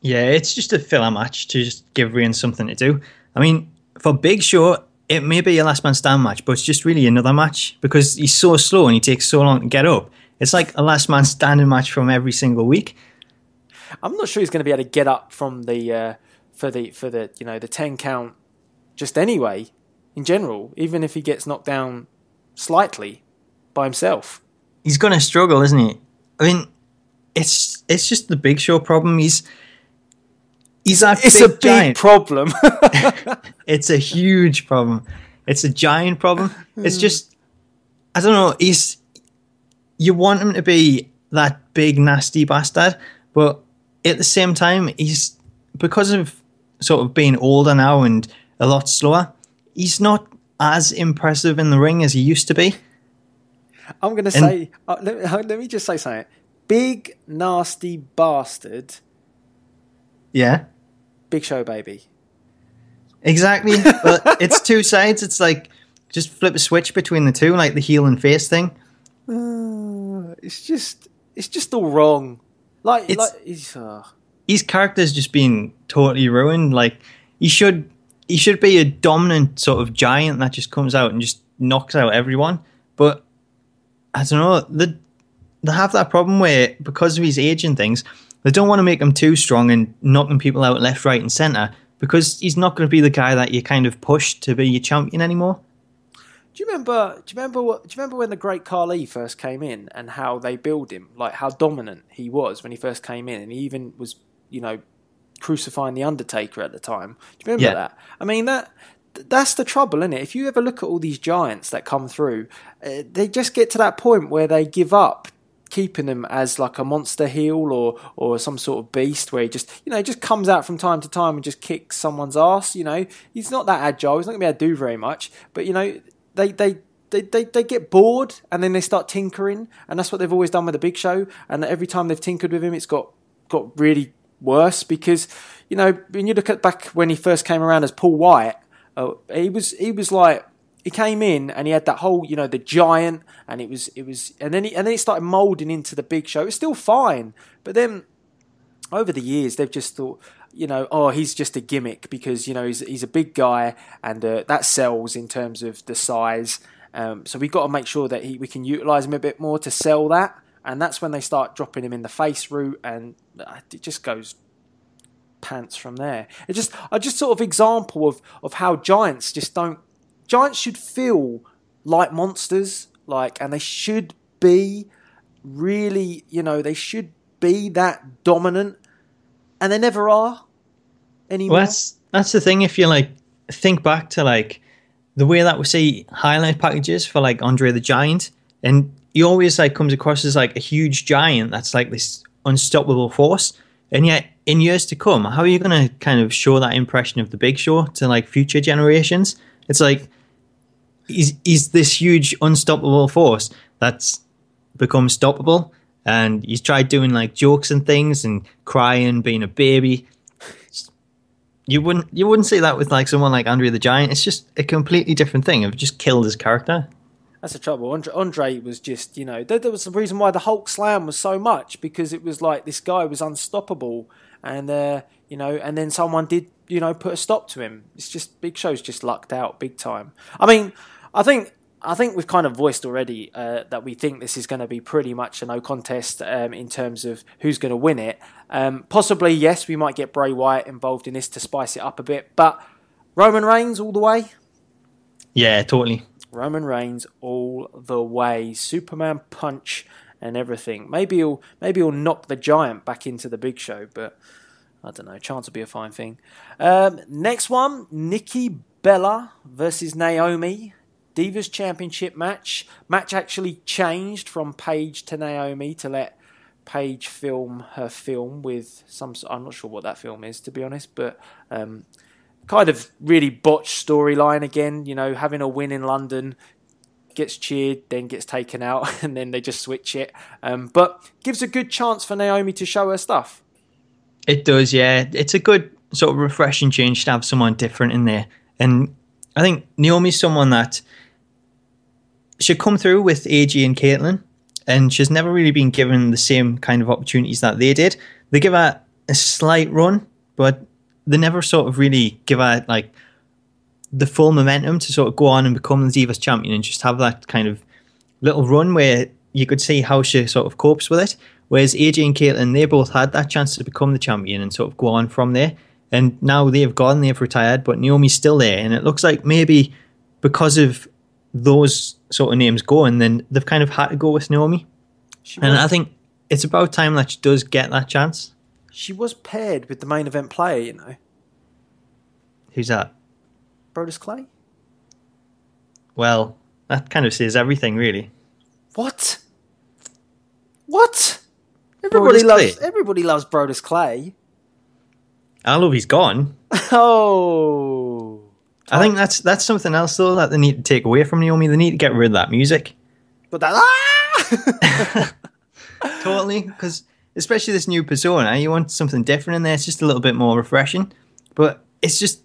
Yeah, it's just a filler match to just give Reigns something to do. I mean, for Big Show, it may be a last man stand match, but it's just really another match because he's so slow and he takes so long to get up. It's like a last man standing match from every single week. I'm not sure he's going to be able to get up from the uh, for the for the you know the ten count just anyway. In general, even if he gets knocked down slightly by himself, he's going to struggle, isn't he? I mean, it's it's just the Big Show problem. He's He's that it's big a big giant. problem. It's a huge problem. It's a giant problem. It's just, I don't know, he's, you want him to be that big, nasty bastard, but at the same time, he's, because of sort of being older now and a lot slower, he's not as impressive in the ring as he used to be. I'm going to say, uh, let, me, let me just say something. Big, nasty bastard. Yeah. Big Show, baby. Exactly. But it's two sides. It's like just flip a switch between the two, like the heel and face thing. Uh, it's just, it's just all wrong. Like, it's, like it's, uh... his character's just been totally ruined. Like, he should, he should be a dominant sort of giant that just comes out and just knocks out everyone. But I don't know. They, they have that problem where because of his age and things. They don't want to make him too strong and knocking people out left, right, and centre because he's not going to be the guy that you kind of push to be your champion anymore. Do you remember? Do you remember what? Do you remember when the Great Khali first came in and how they billed him, like how dominant he was when he first came in, and he even was, you know, crucifying the Undertaker at the time. Do you remember yeah. that? I mean that. That's the trouble, isn't it? If you ever look at all these giants that come through, uh, they just get to that point where they give up. keeping him as like a monster heel or or some sort of beast where he just, you know, just comes out from time to time and just kicks someone's ass. You know, he's not that agile. He's not going to be able to do very much. But, you know, they they... They, they they get bored and then they start tinkering, and that's what they've always done with the Big Show. And every time they've tinkered with him, it's got got really worse because, you know, when you look at back when he first came around as Paul Wyatt, uh, he was he was like he came in and he had that whole, you know, the giant, and it was it was and then he, and then it started moulding into the Big Show. It's still fine, but then over the years they've just thought, you know, oh, he's just a gimmick because, you know, he's he's a big guy and uh, that sells in terms of the size. Um, so we've got to make sure that he, we can utilise him a bit more to sell that. And that's when they start dropping him in the face route, and it just goes pants from there. It just, I just sort of example of, of how giants just don't... Giants should feel like monsters, like, and they should be really, you know, they should be that dominant, and they never are anymore. Well, that's, that's the thing, if you, like, think back to, like, the way that we see highlight packages for like Andre the Giant, and he always like comes across as like a huge giant that's like this unstoppable force. And yet in years to come, how are you going to kind of show that impression of the Big Show to like future generations? It's like he's, he's this huge unstoppable force that's become stoppable, and he's tried doing like jokes and things and crying, being a baby. You wouldn't you wouldn't see that with like someone like Andre the Giant. It's just a completely different thing. I've just killed his character. That's the trouble. Andre, Andre was just, you know, there, there was a reason why the Hulk Slam was so much, because it was like this guy was unstoppable, and uh, you know, and then someone did, you know, put a stop to him. It's just Big Show's just lucked out big time. I mean, I think I think we've kind of voiced already uh, that we think this is going to be pretty much a no contest um, in terms of who's going to win it. Um, possibly, yes, we might get Bray Wyatt involved in this to spice it up a bit, but Roman Reigns all the way? Yeah, totally. Roman Reigns all the way. Superman punch and everything. Maybe he'll, maybe he'll knock the giant back into the Big Show, but I don't know. Chance will be a fine thing. Um, next one, Nikki Bella versus Naomi. Divas Championship match. Match actually changed from Paige to Naomi to let Paige film her film with some... I'm not sure what that film is, to be honest, but um, kind of really botched storyline again. You know, having a win in London, gets cheered, then gets taken out, and then they just switch it. Um, but gives a good chance for Naomi to show her stuff. It does, yeah. It's a good sort of refreshing change to have someone different in there. And I think Naomi's someone that... she'd come through with A J and Caitlyn, and she's never really been given the same kind of opportunities that they did. They give her a slight run, but they never sort of really give her like the full momentum to sort of go on and become the Divas Champion and just have that kind of little run where you could see how she sort of copes with it. Whereas A J and Caitlyn, they both had that chance to become the champion and sort of go on from there. And now they've gone, they've retired, but Naomi's still there. And it looks like maybe because of those sort of names go, and then they've kind of had to go with Naomi. She and was, I think it's about time that she does get that chance. She was paired with the main event player, you know. Who's that? Brodus Clay. Well, that kind of says everything, really. What? What? Everybody Brodus loves Clay. Everybody loves Brodus Clay. I love he's gone. Oh... I think that's that's something else, though, that they need to take away from Naomi. They need to get rid of that music. But that... Ah! Totally, because especially this new persona, you want something different in there. It's just a little bit more refreshing. But it's just...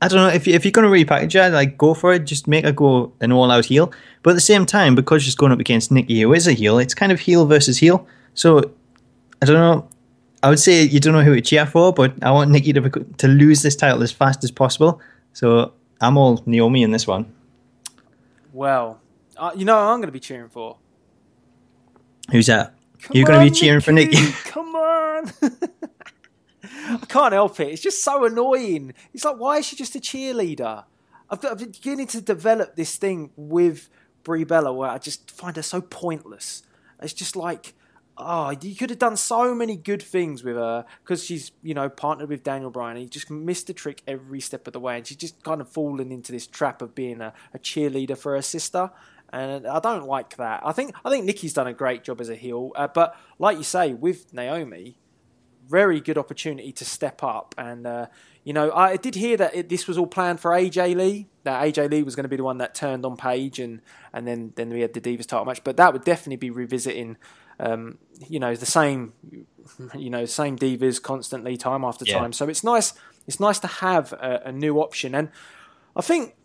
I don't know, if, you, if you're going to repackage her, like, go for it. Just make her go an all-out heel. But at the same time, because she's going up against Nikki, who is a heel, it's kind of heel versus heel. So, I don't know. I would say you don't know who to cheer for, but I want Nikki to, to lose this title as fast as possible. So I'm all Naomi in this one. Well, uh, you know who I'm going to be cheering for? Who's that? Come You're going to be cheering Nikki. for Nikki. Come on. I can't help it. It's just so annoying. It's like, why is she just a cheerleader? I've got, I'm beginning to develop this thing with Brie Bella where I just find her so pointless. It's just like... oh, you could have done so many good things with her because she's, you know, partnered with Daniel Bryan. And he just missed the trick every step of the way, and she's just kind of fallen into this trap of being a, a cheerleader for her sister. And I don't like that. I think I think Nikki's done a great job as a heel. Uh, but like you say, with Naomi, very good opportunity to step up. And, uh, you know, I did hear that it, this was all planned for A J Lee. That A J Lee was going to be the one that turned on Paige. And, and then, then we had the Divas title match. But that would definitely be revisiting, um, you know, the same, you know, same Divas constantly time after yeah. time. So it's nice. It's nice to have a, a new option. And I think,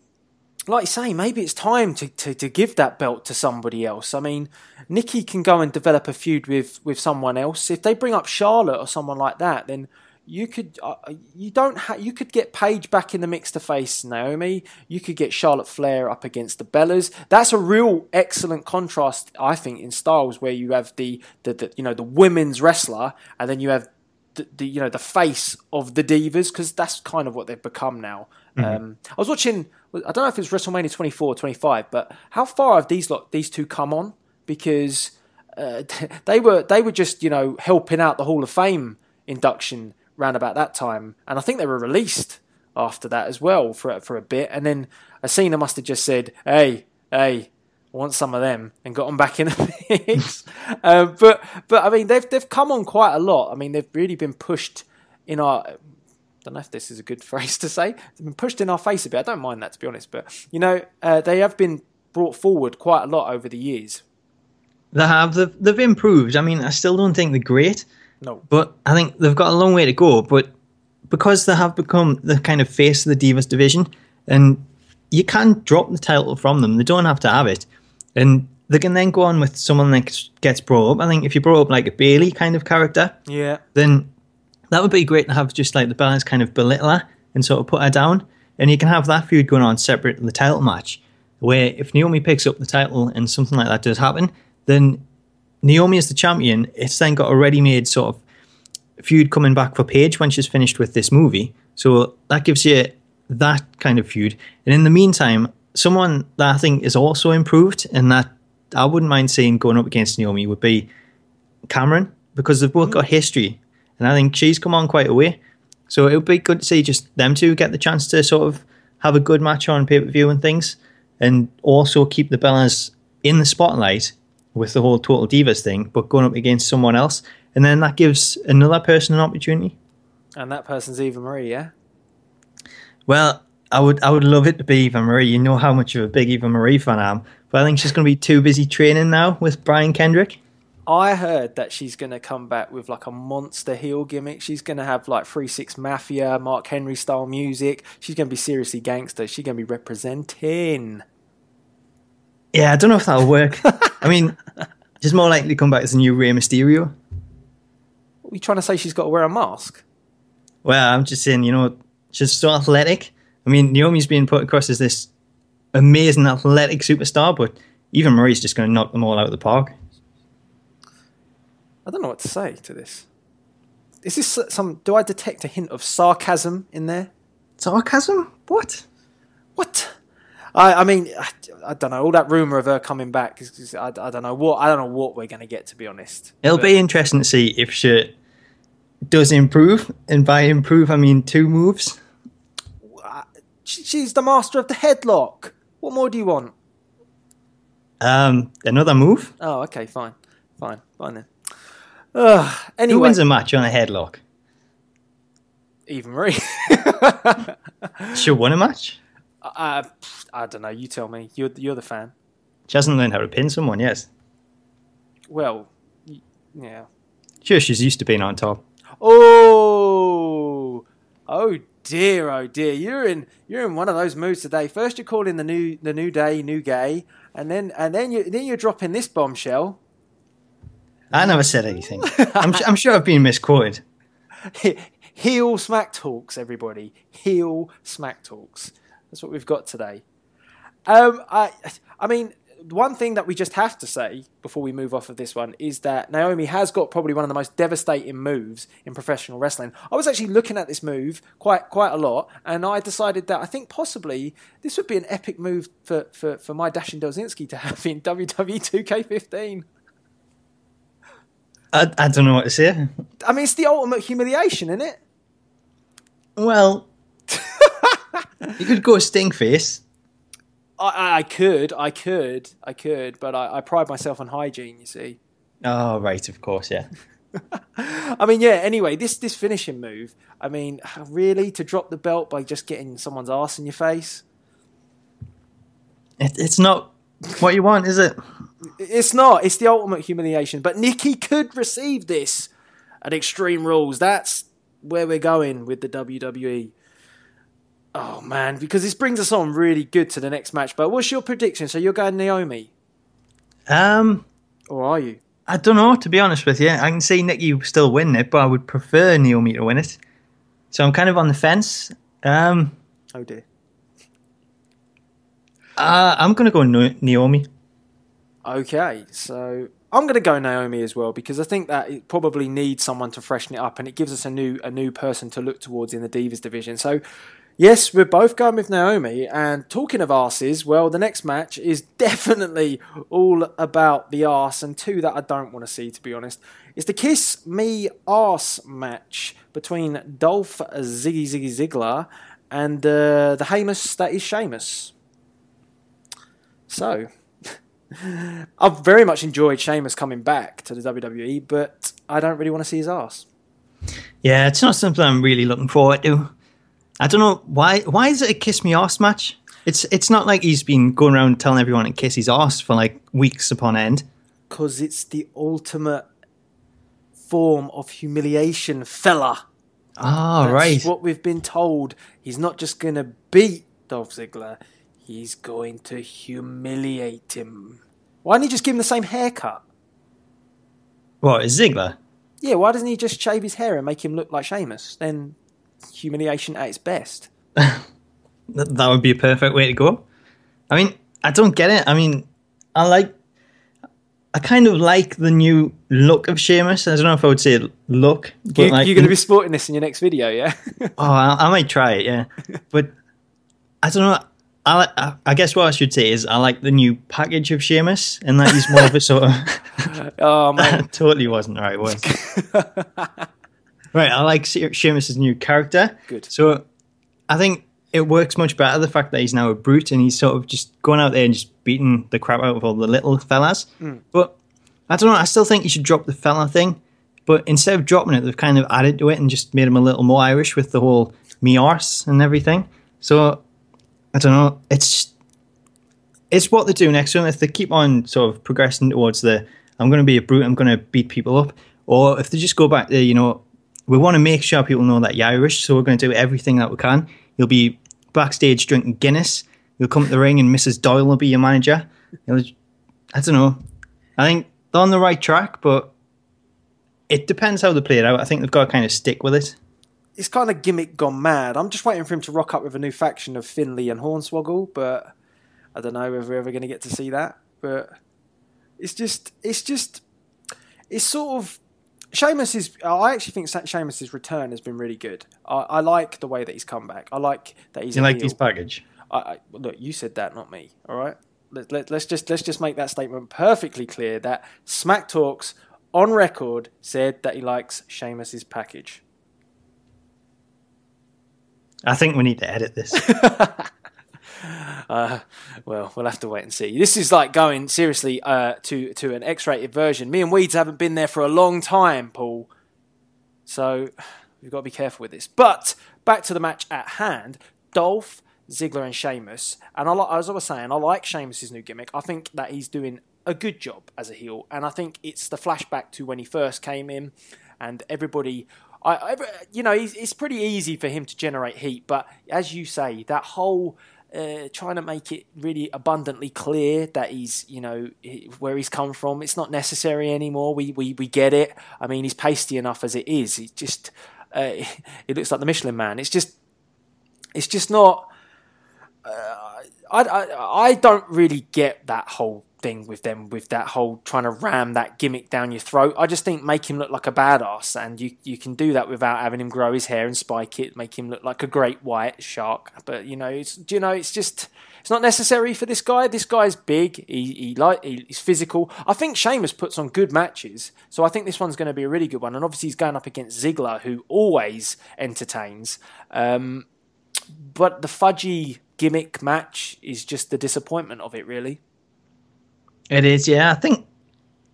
like you say, maybe it's time to, to, to give that belt to somebody else. I mean, Nikki can go and develop a feud with, with someone else. If they bring up Charlotte or someone like that, then you could uh, you don't ha- you could get Paige back in the mix to face Naomi. You could get Charlotte Flair up against the Bellas. That's a real excellent contrast, I think, in styles, where you have the, the, the you know the women's wrestler, and then you have the, the you know the face of the Divas, because that's kind of what they've become now. Mm-hmm. Um, I was watching. I don't know if it's WrestleMania twenty-four or twenty-five, but how far have these lot, these two come on? Because uh, they were they were just you know helping out the Hall of Fame induction round about that time, and I think they were released after that as well for for a bit, and then Cena must have just said, "Hey, hey, I want some of them," and got them back in the mix. uh, but but I mean they've they've come on quite a lot. I mean they've really been pushed in our. I don't know if this is a good phrase to say. It's been pushed in our face a bit. I don't mind that, to be honest. But, you know, uh, they have been brought forward quite a lot over the years. They have. They've, they've improved. I mean, I still don't think they're great. No. But I think they've got a long way to go. But because they have become the kind of face of the Divas division, and you can drop the title from them. They don't have to have it. And they can then go on with someone that gets brought up. I think if you brought up like a Bayley kind of character, yeah, then that would be great to have, just like the Bellas kind of belittle her and sort of put her down. And you can have that feud going on separate from the title match, where if Naomi picks up the title and something like that does happen, then Naomi is the champion. It's then got a ready-made sort of feud coming back for Paige when she's finished with this movie. So that gives you that kind of feud. And in the meantime, someone that I think is also improved, and that I wouldn't mind seeing going up against Naomi, would be Cameron, because they've both got history. And I think she's come on quite a way. So it would be good to see just them two get the chance to sort of have a good match on pay-per-view and things, and also keep the Bellas in the spotlight with the whole Total Divas thing, but going up against someone else. And then that gives another person an opportunity. And that person's Eva Marie, yeah? Well, I would I would love it to be Eva Marie. You know how much of a big Eva Marie fan I am. But I think she's going to be too busy training now with Brian Kendrick. I heard that she's going to come back with like a monster heel gimmick. She's going to have like three six Mafia, Mark Henry style music. She's going to be seriously gangster. She's going to be representing. Yeah, I don't know if that'll work. I mean, she's more likely to come back as a new Rey Mysterio. What are you trying to say? She's got to wear a mask? Well, I'm just saying, you know, she's so athletic. I mean, Naomi's being put across as this amazing athletic superstar, but Eva Marie's just going to knock them all out of the park. I don't know what to say to this. Is this some... Do I detect a hint of sarcasm in there? Sarcasm? What? What? I, I mean, I, I don't know. All that rumour of her coming back, is, is, I, I don't know what I don't know what we're going to get, to be honest. It'll but, be interesting to see if she does improve. And by improve, I mean two moves. She's the master of the headlock. What more do you want? Um, another move? Oh, okay, fine. Fine, fine then. Uh, anyway. Who wins a match on a headlock? Eva Marie. She won a match? Uh, I don't know. You tell me. You're, you're the fan. She hasn't learned how to pin someone, yes. Well, yeah. Sure, she's used to being on top. Oh, oh dear, oh dear. You're in, you're in one of those moods today. First, you're calling the new, the new day, new gay, and then, and then you, then you're dropping this bombshell. I never said anything. I'm, I'm sure I've been misquoted. Heel smack talks, everybody. Heel smack talks. That's what we've got today. Um, I, I mean, one thing that we just have to say before we move off of this one is that Naomi has got probably one of the most devastating moves in professional wrestling. I was actually looking at this move quite quite a lot, and I decided that I think possibly this would be an epic move for, for, for my Dashing Delzinski to have in W W E two K fifteen. I, I don't know what to say. I mean, it's the ultimate humiliation, isn't it? Well, you could go Stingface. I, I could, I could, I could, but I, I pride myself on hygiene, you see. Oh, right, of course, yeah. I mean, yeah, anyway, this, this finishing move, I mean, really, to drop the belt by just getting someone's ass in your face? It, it's not what you want, is it? It's not. It's the ultimate humiliation. But Nikki could receive this at Extreme Rules. That's where we're going with the W W E. Oh, man, because this brings us on really good to the next match. But what's your prediction? So you're going Naomi? Um, Or are you? I don't know, to be honest with you. I can see Nikki still winning it, but I would prefer Naomi to win it. So I'm kind of on the fence. Um, oh, dear. Uh, I'm going to go Naomi. Okay, so I'm going to go Naomi as well, because I think that it probably needs someone to freshen it up, and it gives us a new a new person to look towards in the Divas division. So, yes, we're both going with Naomi. And talking of arses, well, the next match is definitely all about the arse, and two that I don't want to see, to be honest. It's the Kiss Me Arse match between Dolph Ziggy Ziggy Ziggler and uh, the Sheamus that is Sheamus. So, I've very much enjoyed Sheamus coming back to the W W E, but I don't really want to see his arse. Yeah, it's not something I'm really looking forward to. I don't know, why Why is it a kiss me arse match? It's it's not like he's been going around telling everyone to kiss his arse for like weeks upon end. Because it's the ultimate form of humiliation, fella. Ah, That's right. That's what we've been told. He's not just going to beat Dolph Ziggler, he's going to humiliate him. Why didn't he just give him the same haircut? What, is Ziggler? Yeah, why doesn't he just shave his hair and make him look like Sheamus? Then... humiliation at its best. that, that would be a perfect way to go. I mean, I don't get it. I mean, I like, I kind of like the new look of Sheamus. I don't know if I would say look. But you, like, you're going to be sporting this in your next video, yeah? oh, I, I might try it, yeah. But I don't know. I, I, I guess what I should say is I like the new package of Sheamus, and that he's more of a sort of... oh, man. That totally wasn't the right word. Right, I like she- Sheamus' new character. Good. So I think it works much better, the fact that he's now a brute and he's sort of just going out there and just beating the crap out of all the little fellas. Mm. But I don't know, I still think you should drop the fella thing. But instead of dropping it, they've kind of added to it and just made him a little more Irish with the whole me arse and everything. So I don't know, it's it's what they do next to him. If they keep on sort of progressing towards the, I'm going to be a brute, I'm going to beat people up. Or if they just go back there, you know, we want to make sure people know that you're Irish, so we're going to do everything that we can. You'll be backstage drinking Guinness. You'll come to the ring and Missus Doyle will be your manager. You'll, I don't know. I think they're on the right track, but it depends how they play it out. I think they've got to kind of stick with it. It's kind of gimmick gone mad. I'm just waiting for him to rock up with a new faction of Finlay and Hornswoggle, but I don't know if we're ever going to get to see that. But it's just, it's just, it's sort of, Sheamus is, I actually think Sheamus' return has been really good. I, I like the way that he's come back. I like that he's. You like heel. His baggage? I, I, look, you said that, not me. All right, let, let, let's just let's just make that statement perfectly clear. That Smack Talks on record said that he likes Sheamus' package. I think we need to edit this. Uh, well, we'll have to wait and see. This is like going seriously uh, to to an X-rated version. Me and Weeds haven't been there for a long time, Paul. So we've got to be careful with this. But back to the match at hand: Dolph Ziggler and Sheamus. And I like, as I was saying, I like Sheamus' new gimmick. I think that he's doing a good job as a heel, and I think it's the flashback to when he first came in, and everybody. I, I you know, it's pretty easy for him to generate heat, but as you say, that whole Uh, trying to make it really abundantly clear that he's, you know, he, where he's come from. It's not necessary anymore. We we we get it. I mean, he's pasty enough as it is. It just, uh, it looks like the Michelin Man. It's just, it's just not. Uh, I, I I don't really get that whole thing with them, with that whole trying to ram that gimmick down your throat. I just think make him look like a badass, and you you can do that without having him grow his hair and spike it, make him look like a great white shark. But you know, it's you know, it's just it's not necessary for this guy. This guy's big. He he like he, he's physical. I think Sheamus puts on good matches, so I think this one's going to be a really good one. And obviously, he's going up against Ziggler, who always entertains. Um, but the fudgy gimmick match is just the disappointment of it, really. It is, yeah. I think,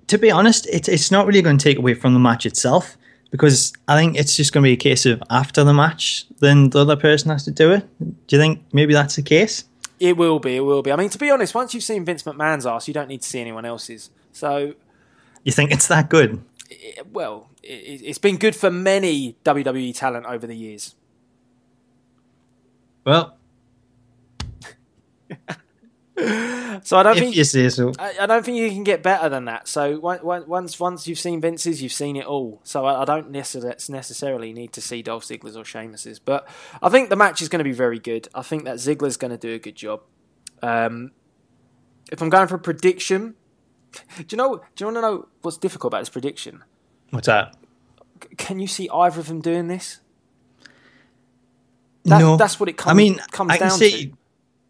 to be honest, it's it's not really going to take away from the match itself, because I think it's just going to be a case of after the match, then the other person has to do it. Do you think maybe that's the case? It will be, it will be. I mean, to be honest, once you've seen Vince McMahon's arse, you don't need to see anyone else's. So, you think it's that good? It, well, it, it's been good for many W W E talent over the years. Well, so I don't if think you say so. I, I don't think you can get better than that. So once once you've seen Vince's, you've seen it all. So I, I don't necessarily need to see Dolph Ziggler's or Sheamus's. But I think the match is going to be very good. I think that Ziggler's going to do a good job. Um, if I'm going for a prediction, do you know? Do you want to know what's difficult about this prediction? What's that? C- can you see either of them doing this? That, no, that's what it comes. I mean, comes I can down see to.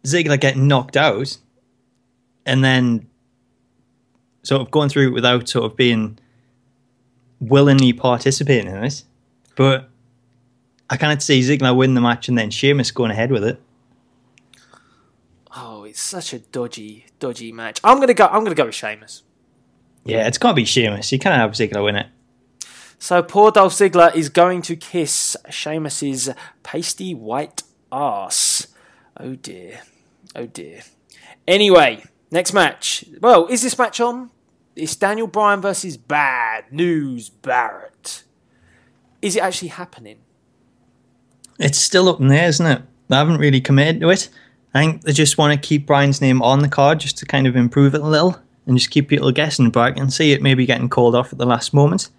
Ziggler getting knocked out, and then sort of going through without sort of being willingly participating in it. But I can't see Ziggler win the match and then Sheamus going ahead with it. Oh, it's such a dodgy, dodgy match. I'm gonna go. I'm gonna go with Sheamus. Yeah, it's gotta be Sheamus. You can't have Ziggler win it. So poor Dolph Ziggler is going to kiss Sheamus's pasty white arse. Oh dear. Oh dear. Anyway, next match. Well, is this match on? It's Daniel Bryan versus Bad News Barrett. Is it actually happening? It's still up in there, isn't it? They haven't really committed to it. I think they just want to keep Bryan's name on the card just to kind of improve it a little and just keep people guessing, but I can see it maybe getting called off at the last moment.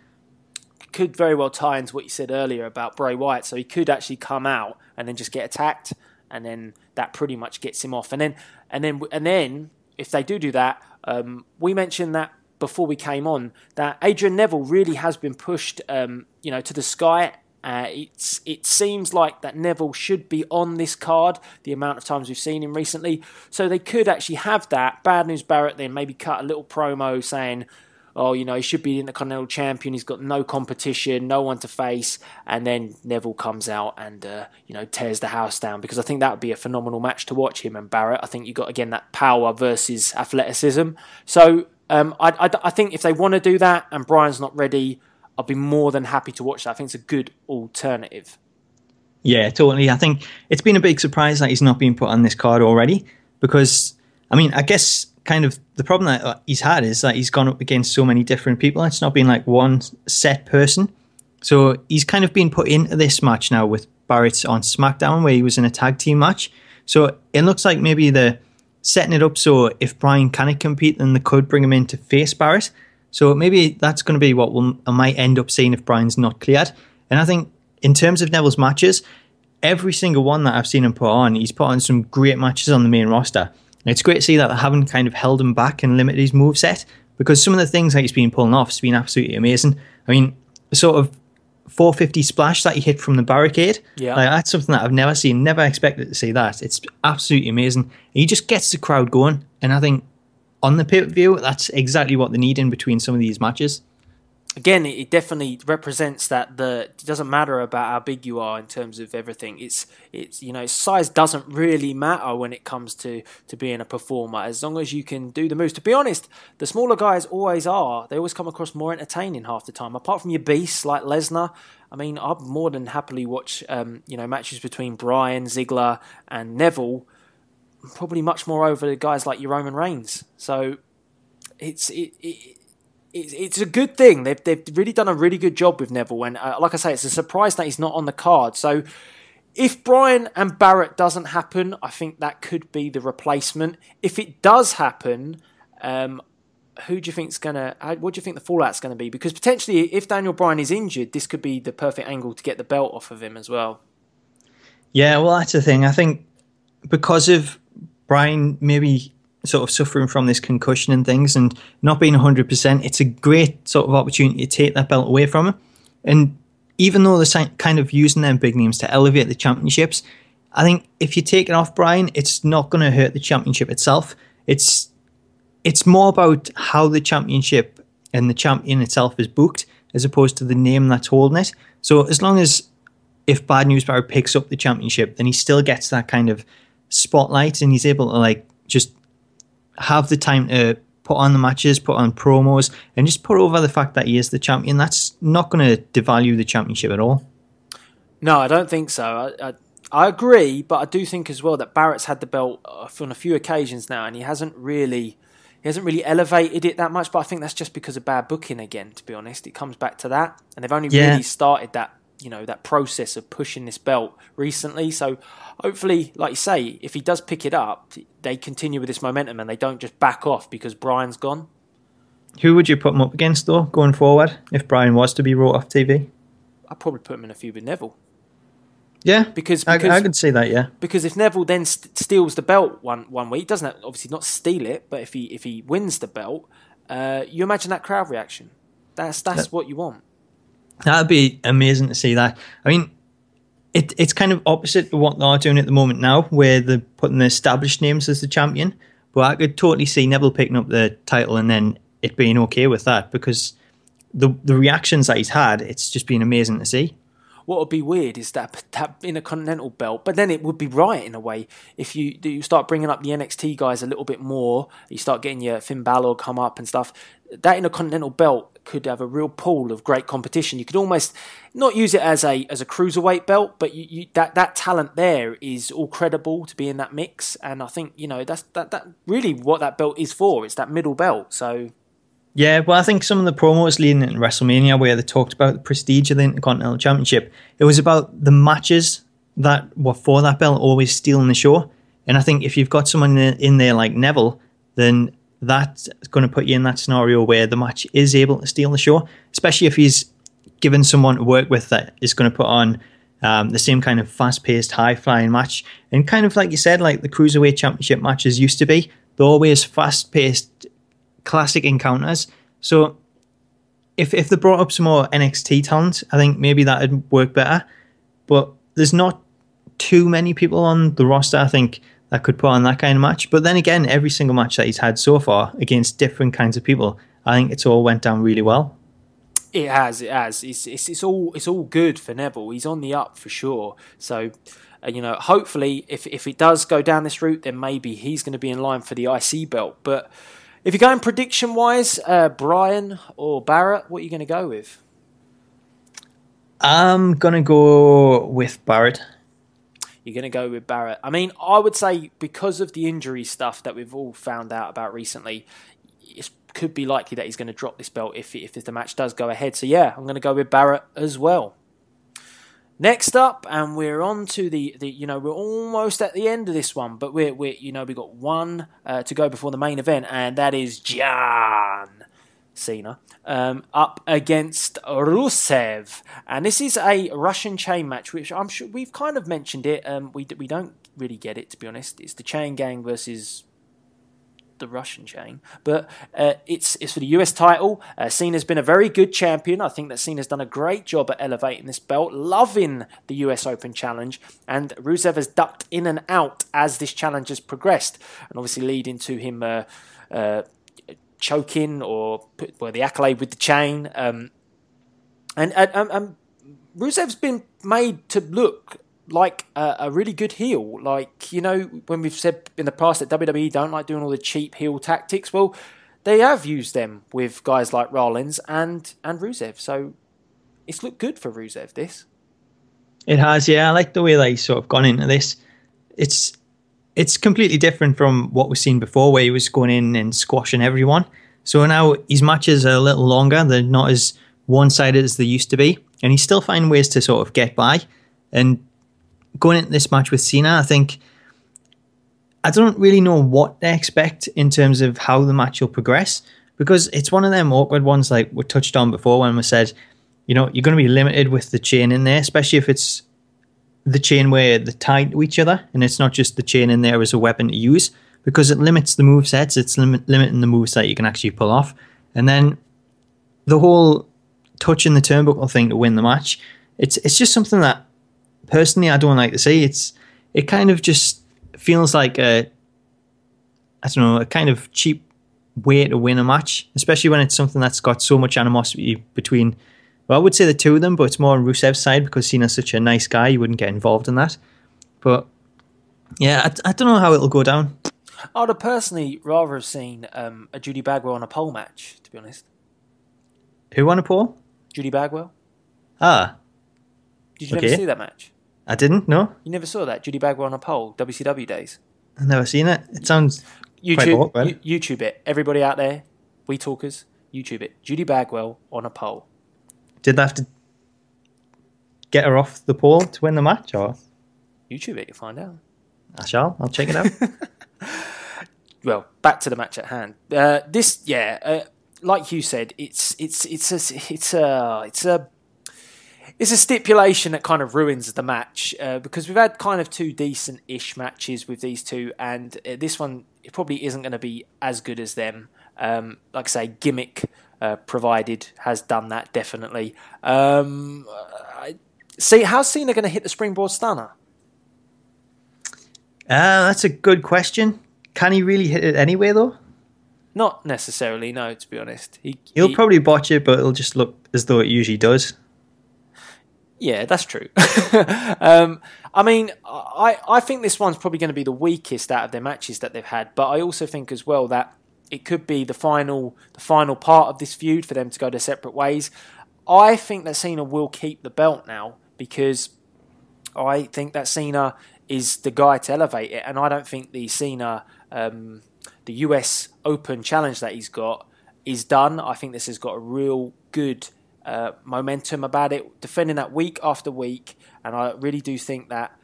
Could very well tie into what you said earlier about Bray Wyatt. So he could actually come out and then just get attacked, and then that pretty much gets him off. And then, and then, and then, if they do do that, um, we mentioned that before we came on that Adrian Neville really has been pushed, um, you know, to the sky. Uh, it's it seems like that Neville should be on this card. The amount of times we've seen him recently, so they could actually have that Bad News Barrett. Then maybe cut a little promo saying, oh, you know, he should be the Intercontinental Champion. He's got no competition, no one to face. And then Neville comes out and, uh, you know, tears the house down, because I think that would be a phenomenal match to watch, him and Barrett. I think you got, again, that power versus athleticism. So um, I, I, I think if they want to do that and Bryan's not ready, I'll be more than happy to watch that. I think it's a good alternative. Yeah, totally. I think it's been a big surprise that he's not been put on this card already, because, I mean, I guess... kind of the problem that he's had is that he's gone up against so many different people. It's not been like one set person. So he's kind of been put into this match now with Barrett on SmackDown, where he was in a tag team match. So it looks like maybe they're setting it up so if Bryan can't compete, then they could bring him in to face Barrett. So maybe that's going to be what we'll, I might end up seeing if Bryan's not cleared. And I think in terms of Neville's matches, every single one that I've seen him put on, he's put on some great matches on the main roster. It's great to see that they haven't kind of held him back and limited his moveset, because some of the things that he's been pulling off has been absolutely amazing. I mean, the sort of four fifty splash that he hit from the barricade, yeah, like, that's something that I've never seen, never expected to see that. It's absolutely amazing. He just gets the crowd going, and I think on the pay-per-view, that's exactly what they need in between some of these matches. Again, it definitely represents that the it doesn't matter about how big you are in terms of everything. It's it's you know, size doesn't really matter when it comes to, to being a performer, as long as you can do the moves. To be honest, the smaller guys always are. They always come across more entertaining half the time. Apart from your beasts like Lesnar, I mean, I'd more than happily watch um, you know, matches between Bryan, Ziggler, and Neville. Probably much more over the guys like your Roman Reigns. So it's it. it It's a good thing. They've they've really done a really good job with Neville. And uh, like I say, it's a surprise that he's not on the card. So if Bryan and Barrett doesn't happen, I think that could be the replacement. If it does happen, um, who do you think's gonna? What do you think the fallout's gonna be? Because potentially, if Daniel Bryan is injured, this could be the perfect angle to get the belt off of him as well. Yeah, well, that's the thing. I think because of Bryan, maybe, sort of suffering from this concussion and things and not being one hundred percent, it's a great sort of opportunity to take that belt away from him. And even though they're kind of using their big names to elevate the championships, I think if you take it off Bryan, it's not going to hurt the championship itself. It's it's more about how the championship and the champion itself is booked as opposed to the name that's holding it. So as long as if Bad News Barrett picks up the championship, then he still gets that kind of spotlight, and he's able to like just have the time to put on the matches, put on promos, and just put over the fact that he is the champion. That's not going to devalue the championship at all. No, I don't think so. I, I, I agree, but I do think as well that Barrett's had the belt on a few occasions now, and he hasn't really he hasn't really elevated it that much. But I think that's just because of bad booking again. To be honest, it comes back to that, and they've only yeah. really started that you know that process of pushing this belt recently. So hopefully, like you say, if he does pick it up, they continue with this momentum and they don't just back off because Brian's gone. Who would you put him up against though going forward if Brian was to be wrought off T V? I'd probably put him in a feud with Neville. Yeah, because, because I, I could see that. Yeah, because if Neville then st- steals the belt one one week, doesn't that, obviously not steal it, but if he if he wins the belt, uh, you imagine that crowd reaction. That's that's that, what you want. That'd be amazing to see that. I mean, it it's kind of opposite to what they're doing at the moment now, where they're putting the established names as the champion. But I could totally see Neville picking up the title and then it being okay with that, because the the reactions that he's had, it's just been amazing to see. What would be weird is that that Intercontinental belt, but then it would be right in a way if you you start bringing up the N X T guys a little bit more. You start getting your Finn Balor come up and stuff. That Intercontinental belt could have a real pool of great competition. You could almost not use it as a as a cruiserweight belt, but you, you, that that talent there is all credible to be in that mix. And I think you know that's that that really what that belt is for. It's that middle belt. So. Yeah, well, I think some of the promos leading into WrestleMania where they talked about the prestige of the Intercontinental Championship, it was about the matches that were for that belt always stealing the show. And I think if you've got someone in there like Neville, then that's going to put you in that scenario where the match is able to steal the show, especially if he's given someone to work with that is going to put on um, the same kind of fast-paced, high-flying match. And kind of like you said, like the Cruiserweight Championship matches used to be, they're always fast-paced, classic encounters. So if if they brought up some more N X T talent, I think maybe that would work better. But there's not too many people on the roster, I think, that could put on that kind of match. But then again, every single match that he's had so far against different kinds of people, I think it's all went down really well. It has, it has. It's it's, it's all it's all good for Neville. He's on the up for sure. So, uh, you know, hopefully if, if it does go down this route, then maybe he's going to be in line for the I C belt. But if you're going prediction-wise, uh, Brian or Barrett, what are you going to go with? I'm going to go with Barrett. You're going to go with Barrett. I mean, I would say because of the injury stuff that we've all found out about recently, it could be likely that he's going to drop this belt if, if the match does go ahead. So, yeah, I'm going to go with Barrett as well. Next up, and we're on to the, the, you know, we're almost at the end of this one, but we're, we're you know, we've got one uh, to go before the main event, and that is John Cena um, up against Rusev. And this is a Russian chain match, which I'm sure we've kind of mentioned it. Um, we we don't really get it, to be honest. It's the chain gang versus the Russian chain, but uh, it's it's for the U S title. Uh, Cena's been a very good champion. I think that Cena's done a great job at elevating this belt, loving the U S Open Challenge, and Rusev has ducked in and out as this challenge has progressed, and obviously leading to him uh, uh, choking or put, well, the accolade with the chain. Um, and and, and and Rusev's been made to look like a, a really good heel. Like, you know, when we've said in the past that W W E don't like doing all the cheap heel tactics, well, they have used them with guys like Rollins and, and Rusev. So it's looked good for Rusev, this. It has, yeah. I like the way they sort of gone into this. It's it's completely different from what we've seen before, where he was going in and squashing everyone. So now his matches are a little longer. They're not as one-sided as they used to be. And he's still finding ways to sort of get by. And going into this match with Cena, I think I don't really know what to expect in terms of how the match will progress, because it's one of them awkward ones like we touched on before when we said, you know, you're going to be limited with the chain in there, especially if it's the chain where they're tied to each other and it's not just the chain in there as a weapon to use, because it limits the movesets, it's lim- limiting the moves that you can actually pull off. And then the whole touching the turnbuckle thing to win the match, it's it's just something that personally, I don't like to see. It's it kind of just feels like a I don't know a kind of cheap way to win a match, especially when it's something that's got so much animosity between. Well, I would say the two of them, but it's more on Rusev's side because Cena's such a nice guy, you wouldn't get involved in that. But Yeah, I, I don't know how it'll go down. I'd have personally rather have seen um, a Judy Bagwell on a pole match, to be honest. Who won a pole? Judy Bagwell. Ah. Did you okay. never see that match? I didn't, no. You never saw that? Judy Bagwell on a pole, W C W days. I've never seen it. It sounds YouTube, quite awkward. You, YouTube it. Everybody out there, we talkers, YouTube it. Judy Bagwell on a pole. Did they have to get her off the pole to win the match, or? YouTube it, you'll find out. I shall. I'll check it out. Well, back to the match at hand. Uh, this, yeah, uh, like you said, it's it's it's a, it's a it's a it's a stipulation that kind of ruins the match uh, because we've had kind of two decent-ish matches with these two, and uh, this one it probably isn't going to be as good as them. Um, like I say, gimmick uh, provided has done that definitely. Um, I, see, how's Cena going to hit the springboard stunner? Uh, that's a good question. Can he really hit it anyway, though? Not necessarily, no, to be honest. He, He'll he, probably botch it, but it'll just look as though it usually does. Yeah, that's true. um, I mean, I, I think this one's probably going to be the weakest out of their matches that they've had, but I also think as well that it could be the final, the final part of this feud for them to go their separate ways. I think that Cena will keep the belt now because I think that Cena is the guy to elevate it, and I don't think the Cena, um, the U S Open challenge that he's got is done. I think this has got a real good uh, momentum about it, defending that week after week, and I really do think that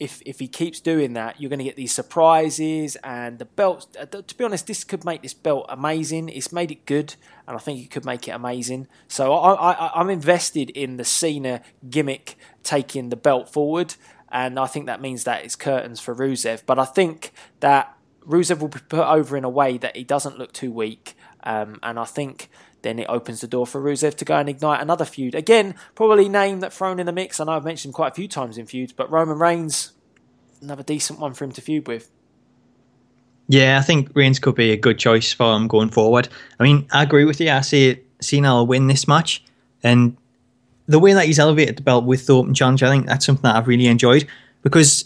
if if he keeps doing that, you're going to get these surprises and the belt. To be honest, this could make this belt amazing. It's made it good, and I think it could make it amazing. So I, I, I'm invested in the Cena gimmick taking the belt forward. And I think that means that it's curtains for Rusev. But I think that Rusev will be put over in a way that he doesn't look too weak. Um, and I think then it opens the door for Rusev to go and ignite another feud. Again, probably name that thrown in the mix. I know I've mentioned quite a few times in feuds, but Roman Reigns, another decent one for him to feud with. Yeah, I think Reigns could be a good choice for him going forward. I mean, I agree with you. I see Cena will win this match. And the way that he's elevated the belt with the Open Challenge, I think that's something that I've really enjoyed because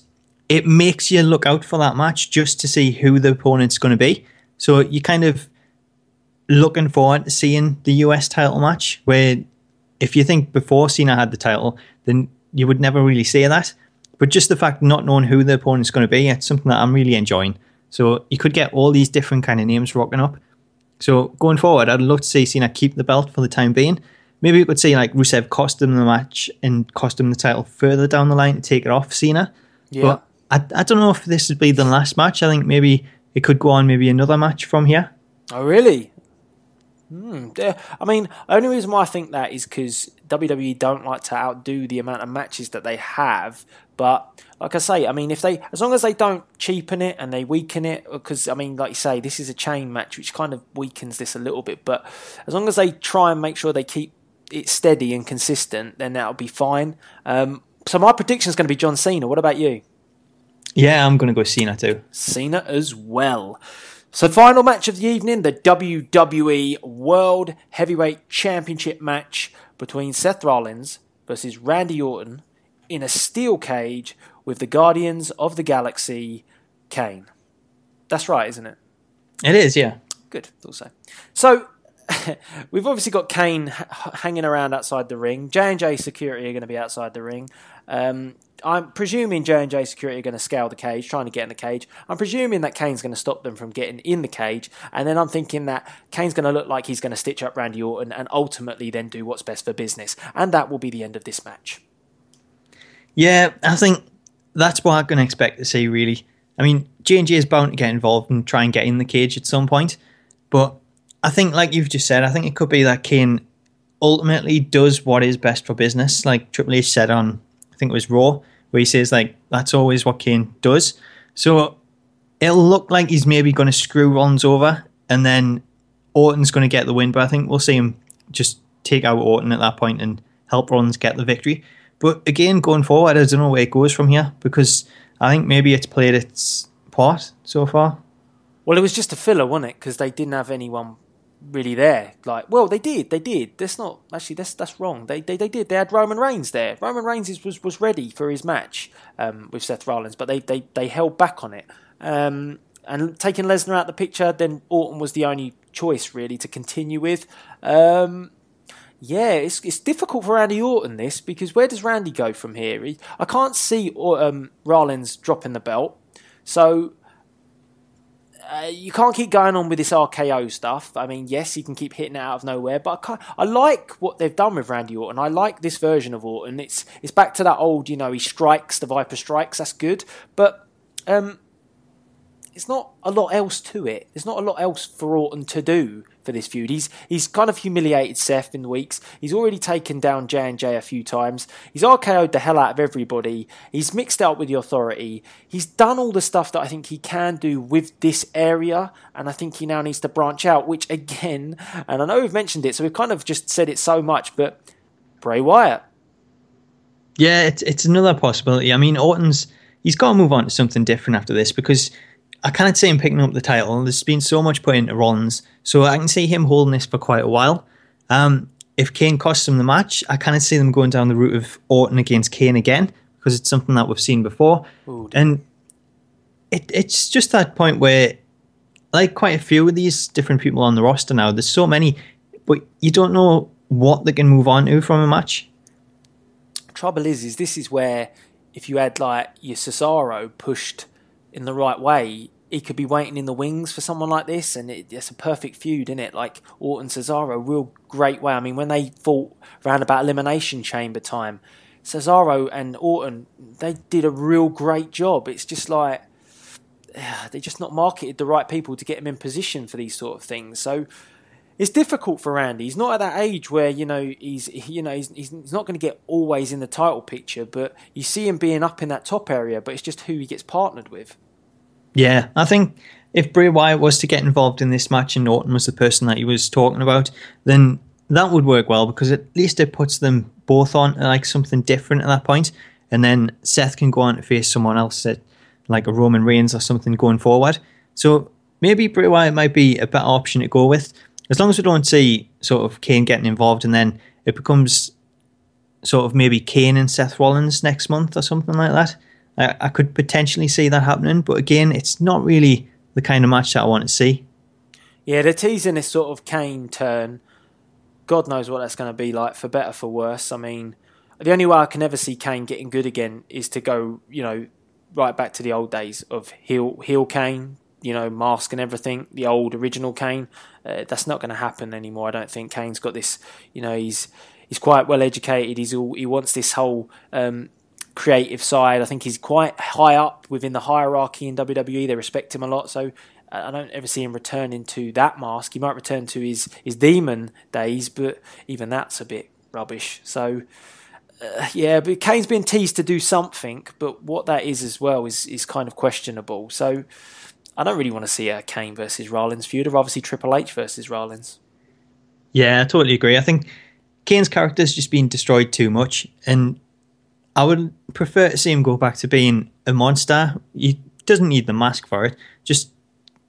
it makes you look out for that match just to see who the opponent's going to be. So you're kind of looking forward to seeing the U S title match where if you think before Cena had the title, then you would never really say that. But just the fact not knowing who the opponent's going to be, it's something that I'm really enjoying. So you could get all these different kind of names rocking up. So going forward, I'd love to see Cena keep the belt for the time being. Maybe we could say like Rusev cost him the match and cost him the title further down the line to take it off Cena. Yeah. But I, I don't know if this would be the last match. I think maybe it could go on maybe another match from here. Oh, really? Hmm. I mean, the only reason why I think that is because W W E don't like to outdo the amount of matches that they have. But like I say, I mean, if they as long as they don't cheapen it and they weaken it, because I mean, like you say, this is a chain match, which kind of weakens this a little bit. But as long as they try and make sure they keep it's steady and consistent, then that'll be fine. Um, so my prediction is going to be John Cena. What about you? Yeah, I'm going to go Cena too. Cena as well. So final match of the evening, the W W E World Heavyweight Championship match between Seth Rollins versus Randy Orton in a steel cage with the Guardians of the Galaxy, Kane. That's right, isn't it? It is, yeah. Good, thought so. So we've obviously got Kane h- hanging around outside the ring. J and J security are going to be outside the ring. Um, I'm presuming J and J security are going to scale the cage, trying to get in the cage. I'm presuming that Kane's going to stop them from getting in the cage. And then I'm thinking that Kane's going to look like he's going to stitch up Randy Orton and ultimately then do what's best for business. And that will be the end of this match. Yeah, I think that's what I'm going to expect to see, really. I mean, J and J is bound to get involved and try and get in the cage at some point. But I think, like you've just said, I think it could be that Kane ultimately does what is best for business. Like Triple H said on, I think it was Raw, where he says, like, that's always what Kane does. So it'll look like he's maybe going to screw Rollins over, and then Orton's going to get the win. But I think we'll see him just take out Orton at that point and help Rollins get the victory. But again, going forward, I don't know where it goes from here, because I think maybe it's played its part so far. Well, it was just a filler, wasn't it? Because they didn't have anyone really there. Like, well, they did, they did. That's not actually that's that's wrong. They they, they did. They had Roman Reigns there. Roman Reigns is, was was ready for his match um, with Seth Rollins, but they they they held back on it. Um, and taking Lesnar out the picture, then Orton was the only choice really to continue with. Um, yeah, it's it's difficult for Randy Orton this, because where does Randy go from here? He, I can't see or, um, Rollins dropping the belt, so. Uh, you can't keep going on with this R K O stuff. I mean, yes, you can keep hitting it out of nowhere, but I, can't, I like what they've done with Randy Orton. I like this version of Orton. It's it's back to that old, you know, he strikes, the Viper strikes, that's good. But um, it's not a lot else to it. There's not a lot else for Orton to do for this feud. He's he's kind of humiliated Seth in the weeks. He's already taken down J and J a few times. He's R K O'd the hell out of everybody. He's mixed up with the Authority. He's done all the stuff that I think he can do with this area, and I think he now needs to branch out, which again, and I know we've mentioned it, so we've kind of just said it so much, but Bray Wyatt. Yeah, it's, it's another possibility. I mean, Orton's, he's got to move on to something different after this, because I can't see him picking up the title. There's been so much put into Rollins, so I can see him holding this for quite a while. Um, if Kane costs him the match, I can't see them going down the route of Orton against Kane again, because it's something that we've seen before. Ooh, and it, it's just that point where, like quite a few of these different people on the roster now, there's so many, but you don't know what they can move on to from a match. Trouble is, is this is where if you had like your Cesaro pushed in the right way, he could be waiting in the wings for someone like this, and it, it's a perfect feud, isn't it? Like Orton Cesaro, real great way. I mean, when they fought round about Elimination Chamber time, Cesaro and Orton, they did a real great job. It's just like they just not marketed the right people to get him in position for these sort of things. So it's difficult for Randy. He's not at that age where, you know, he's you know he's he's not going to get always in the title picture, but you see him being up in that top area. But it's just who he gets partnered with. Yeah, I think if Bray Wyatt was to get involved in this match and Orton was the person that he was talking about, then that would work well, because at least it puts them both on like something different at that point, and then Seth can go on to face someone else at like a Roman Reigns or something going forward. So maybe Bray Wyatt might be a better option to go with, as long as we don't see sort of Kane getting involved, and then it becomes sort of maybe Kane and Seth Rollins next month or something like that. I could potentially see that happening, but again, it's not really the kind of match that I want to see. Yeah, they're teasing this sort of Kane turn. God knows what that's going to be like, for better, for worse. I mean, the only way I can ever see Kane getting good again is to go, you know, right back to the old days of heel, heel Kane, you know, mask and everything, the old original Kane. Uh, that's not going to happen anymore, I don't think. Kane's got this, you know, he's he's quite well educated. He's all, he wants this whole... Um, creative side. I think he's quite high up within the hierarchy in W W E. They respect him a lot, so I don't ever see him returning to that mask. He might return to his his demon days, but even that's a bit rubbish. So uh, yeah, but Kane's been teased to do something, but what that is as well is is kind of questionable. So I don't really want to see a Kane versus Rollins feud, or obviously Triple H versus Rollins. Yeah, I totally agree. I think Kane's character's just been destroyed too much, and I would prefer to see him go back to being a monster. He doesn't need the mask for it. Just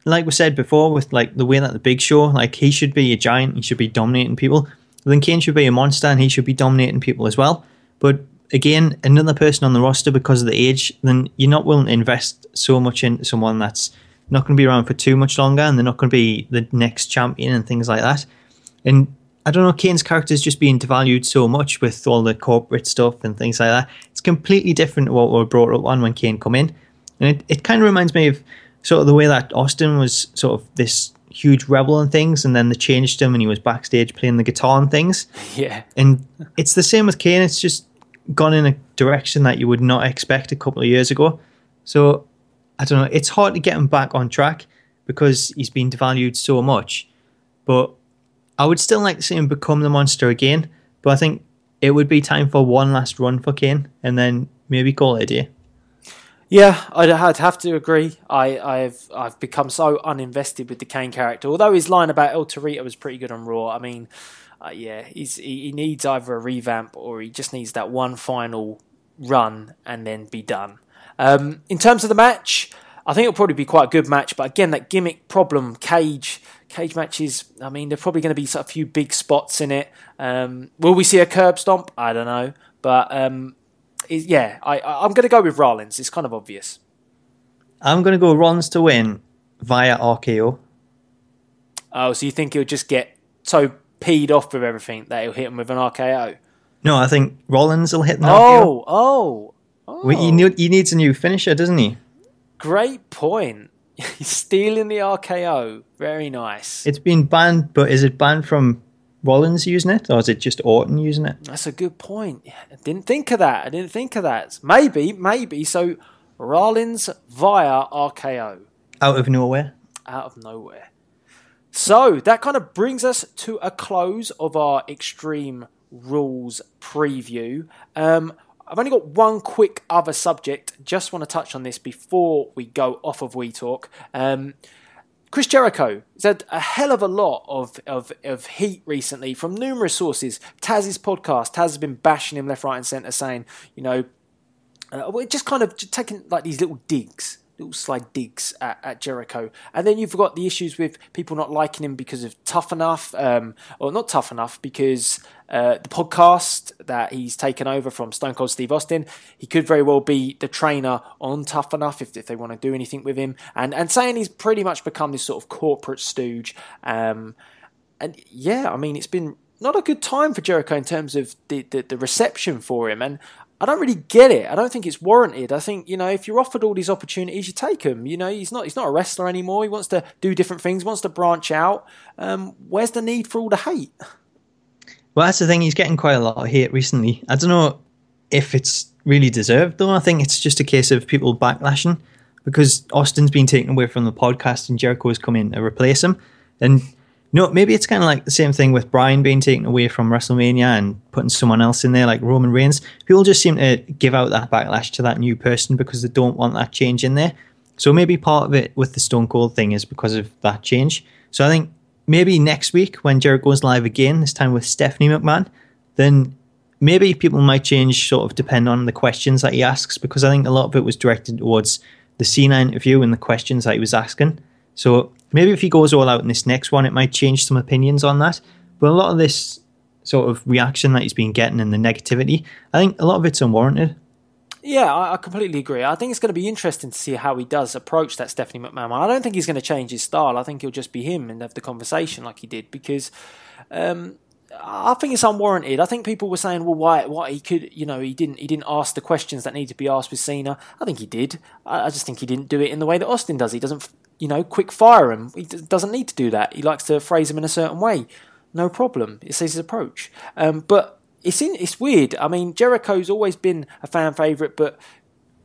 like we said before, with like the way that the Big Show, like he should be a giant, he should be dominating people. Then Kane should be a monster and he should be dominating people as well. But again, another person on the roster because of the age, then you're not willing to invest so much in someone that's not going to be around for too much longer, and they're not going to be the next champion and things like that. And I don't know, Kane's character is just being devalued so much with all the corporate stuff and things like that. It's completely different to what we were brought up on when Kane come in. And it, it kind of reminds me of sort of the way that Austin was sort of this huge rebel and things, and then they changed him and he was backstage playing the guitar and things. Yeah. And it's the same with Kane. It's just gone in a direction that you would not expect a couple of years ago. So, I don't know. It's hard to get him back on track because he's been devalued so much. But I would still like to see him become the monster again, but I think it would be time for one last run for Kane, and then maybe call it a day. Yeah, I'd, I'd have to agree. I, I've I've become so uninvested with the Kane character. Although his line about El Torito was pretty good on Raw. I mean, uh, yeah, he's, he, he needs either a revamp or he just needs that one final run and then be done. Um, in terms of the match, I think it'll probably be quite a good match, but again, that gimmick problem, cage cage matches, I mean, there are probably going to be a few big spots in it. Um, will we see a curb stomp? I don't know. But um, it, yeah, I, I, I'm going to go with Rollins. It's kind of obvious. I'm going to go Rollins to win via R K O. Oh, so you think he'll just get so peed off with everything that he'll hit him with an R K O? No, I think Rollins will hit an oh, R K O. Oh, oh. Well, he, need, he needs a new finisher, doesn't he? Great point. He's stealing the R K O. Very nice. It's been banned, but is it banned from Rollins using it, or is it just Orton using it? That's a good point. Yeah, I didn't think of that. I didn't think of that. Maybe, maybe. So Rollins via R K O. Out of nowhere. Out of nowhere. So that kind of brings us to a close of our Extreme Rules preview. Um, I've only got one quick other subject. Just want to touch on this before we go off of We Talk. Um, Chris Jericho said a hell of a lot of, of, of heat recently from numerous sources. Taz's podcast. Taz has been bashing him left, right and centre, saying, you know, uh, we're just kind of just taking like these little digs. Little slide digs at, at Jericho. And then you've got the issues with people not liking him because of Tough Enough, um, or not Tough Enough, because uh, the podcast that he's taken over from Stone Cold Steve Austin, he could very well be the trainer on Tough Enough if, if they want to do anything with him. And, and saying he's pretty much become this sort of corporate stooge. Um, and yeah, I mean, it's been not a good time for Jericho in terms of the, the, the reception for him. And I don't really get it. I don't think it's warranted. I think, you know, if you're offered all these opportunities, you take them. You know, he's not he's not a wrestler anymore. He wants to do different things, wants to branch out. Um, where's the need for all the hate? Well, that's the thing. He's getting quite a lot of hate recently. I don't know if it's really deserved, though. I think it's just a case of people backlashing because Austin's been taken away from the podcast and Jericho's come in to replace him. And, you know, maybe it's kind of like the same thing with Bryan being taken away from WrestleMania and putting someone else in there like Roman Reigns. People just seem to give out that backlash to that new person because they don't want that change in there. So maybe part of it with the Stone Cold thing is because of that change. So I think maybe next week when Jericho's live again, this time with Stephanie McMahon, then maybe people might change sort of depending on the questions that he asks, because I think a lot of it was directed towards the Cena interview and the questions that he was asking. So maybe if he goes all out in this next one, it might change some opinions on that. But a lot of this sort of reaction that he's been getting and the negativity, I think a lot of it's unwarranted. Yeah, I completely agree. I think it's going to be interesting to see how he does approach that Stephanie McMahon. I don't think he's going to change his style. I think he'll just be him and have the conversation like he did, because um, I think it's unwarranted. I think people were saying, well, why, why he could, you know, he didn't, he didn't ask the questions that need to be asked with Cena. I think he did. I, I just think he didn't do it in the way that Austin does. He doesn't, you know, quick fire him. He d- doesn't need to do that. He likes to phrase him in a certain way. No problem. It's his approach. Um, but it's in, it's weird. I mean, Jericho's always been a fan favourite, but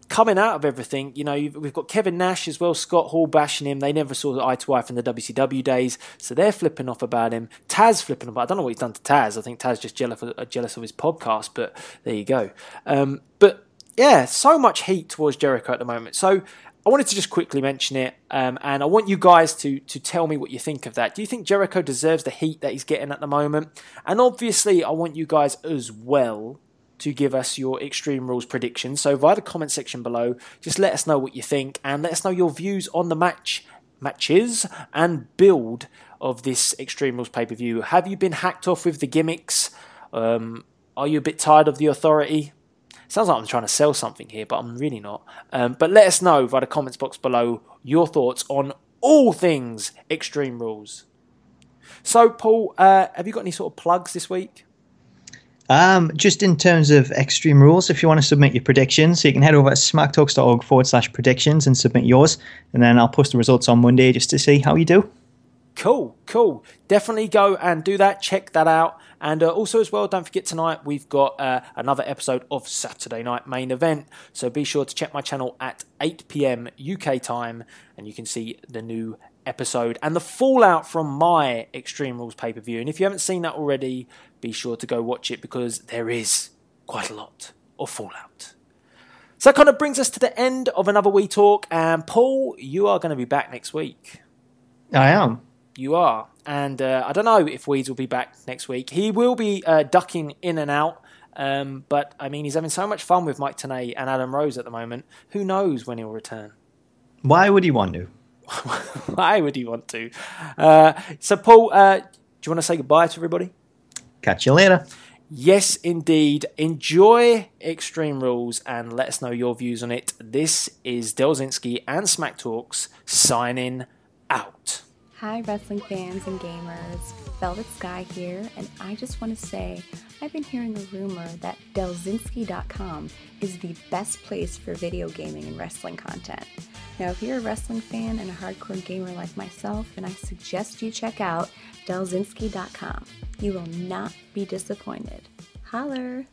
coming out of everything, you know, you've, we've got Kevin Nash as well, Scott Hall bashing him. They never saw the eye to eye from the W C W days, so they're flipping off about him. Taz flipping about. I don't know what he's done to Taz. I think Taz just jealous of, jealous of his podcast, but there you go. Um, but yeah, so much heat towards Jericho at the moment. So I wanted to just quickly mention it, um, and I want you guys to to tell me what you think of that. Do you think Jericho deserves the heat that he's getting at the moment? And obviously, I want you guys as well to give us your Extreme Rules predictions. So via the comment section below, just let us know what you think and let us know your views on the match, matches and build of this Extreme Rules pay-per-view. Have you been hacked off with the gimmicks? Um, are you a bit tired of the authority? Sounds like I'm trying to sell something here, but I'm really not. Um, but let us know via the comments box below your thoughts on all things Extreme Rules. So, Paul, uh, have you got any sort of plugs this week? Um, just in terms of Extreme Rules, if you want to submit your predictions, so you can head over to smacktalks.org forward slash predictions and submit yours, and then I'll post the results on Monday just to see how you do. Cool, cool. Definitely go and do that. Check that out. And uh, also as well, don't forget tonight we've got uh, another episode of Saturday Night Main Event. So be sure to check my channel at eight p.m. U K time, and you can see the new episode and the fallout from my Extreme Rules pay-per-view. And if you haven't seen that already, be sure to go watch it, because there is quite a lot of fallout. So that kind of brings us to the end of another We Talk. And Paul, you are going to be back next week. I am. You are. And uh, I don't know if Weeds will be back next week. He will be uh, ducking in and out. Um, but, I mean, he's having so much fun with Mike Tenay and Adam Rose at the moment. Who knows when he'll return? Why would he want to? Why would he want to? Uh, so, Paul, uh, do you want to say goodbye to everybody? Catch you later. Yes, indeed. Enjoy Extreme Rules and let us know your views on it. This is Delzinski and Smack Talks signing out. Hi, wrestling fans and gamers. Velvet Sky here, and I just want to say I've been hearing a rumor that Delzinski dot com is the best place for video gaming and wrestling content. Now, if you're a wrestling fan and a hardcore gamer like myself, then I suggest you check out Delzinski dot com. You will not be disappointed. Holler!